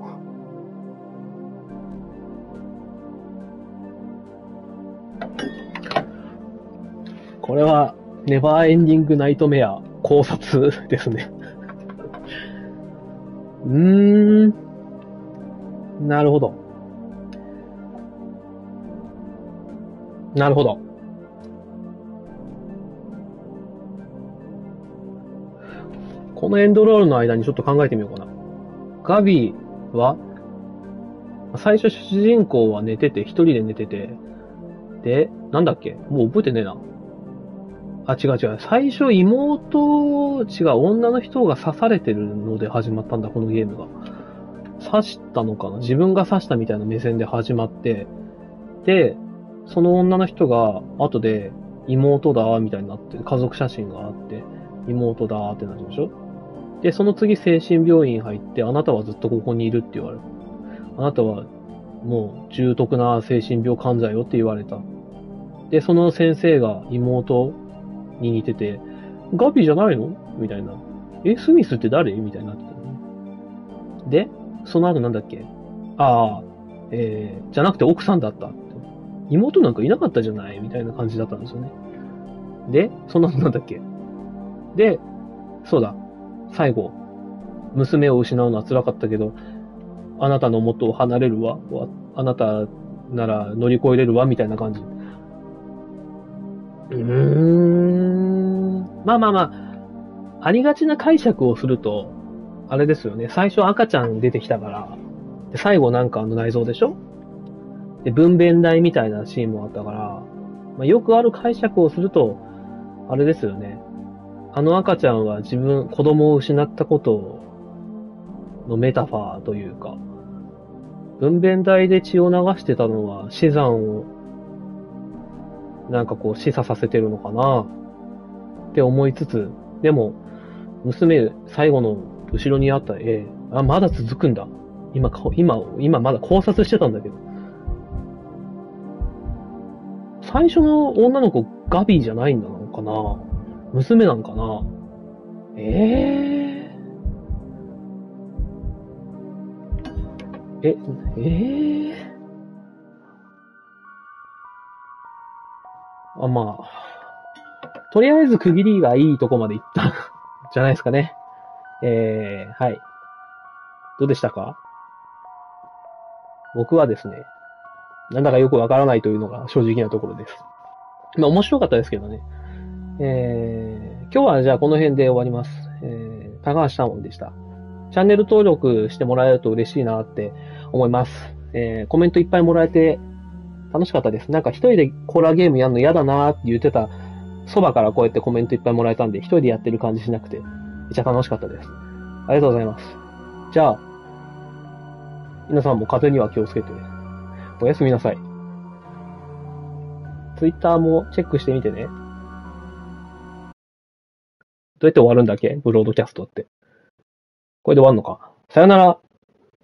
これは、ネバーエンディングナイトメア考察ですね。なるほど。なるほど。このエンドロールの間にちょっと考えてみようかな。ガビは、最初主人公は寝てて、一人で寝てて、で、なんだっけ？もう覚えてねえな。あ、違う違う。最初妹、違う、女の人が刺されてるので始まったんだ、このゲームが。刺したのかな？自分が刺したみたいな目線で始まって、で、その女の人が後で妹だ、みたいになって、家族写真があって、妹だーってなるでしょ？で、その次精神病院入って、あなたはずっとここにいるって言われる。あなたはもう重篤な精神病患者よって言われた。で、その先生が妹に似てて、ガビじゃないの？みたいな。え、スミスって誰？みたいになってたね。で、その後なんだっけ？じゃなくて奥さんだったって。妹なんかいなかったじゃない？みたいな感じだったんですよね。で、その後なんだっけ？で、そうだ。最後、娘を失うのは辛かったけど、あなたの元を離れるわ。あなたなら乗り越えれるわ。みたいな感じ。まあまあまあ、ありがちな解釈をすると、あれですよね。最初赤ちゃん出てきたから、で最後なんか内臓でしょ？で、分娩台みたいなシーンもあったから、まあ、よくある解釈をすると、あれですよね。あの赤ちゃんは子供を失ったことのメタファーというか、分娩台で血を流してたのは死産を、なんかこう示唆させてるのかなって思いつつ、でも、娘、最後の後ろにあった絵、あ、まだ続くんだ。今まだ考察してたんだけど。最初の女の子、ガビじゃないんだのかな。娘なんかな？あ、まあ。とりあえず区切りがいいとこまで行った。じゃないですかね。はい。どうでしたか？僕はですね、なんだかよくわからないというのが正直なところです。まあ面白かったですけどね。今日はじゃあこの辺で終わります。高橋尚音でした。チャンネル登録してもらえると嬉しいなって思います。コメントいっぱいもらえて楽しかったです。なんか一人でコーラゲームやるの嫌だなーって言ってたそばからこうやってコメントいっぱいもらえたんで、一人でやってる感じしなくてめっちゃ楽しかったです。ありがとうございます。じゃあ、皆さんも風邪には気をつけて、おやすみなさい。Twitter もチェックしてみてね。どうやって終わるんだっけ？ブロードキャストって。これで終わるのか。さよなら。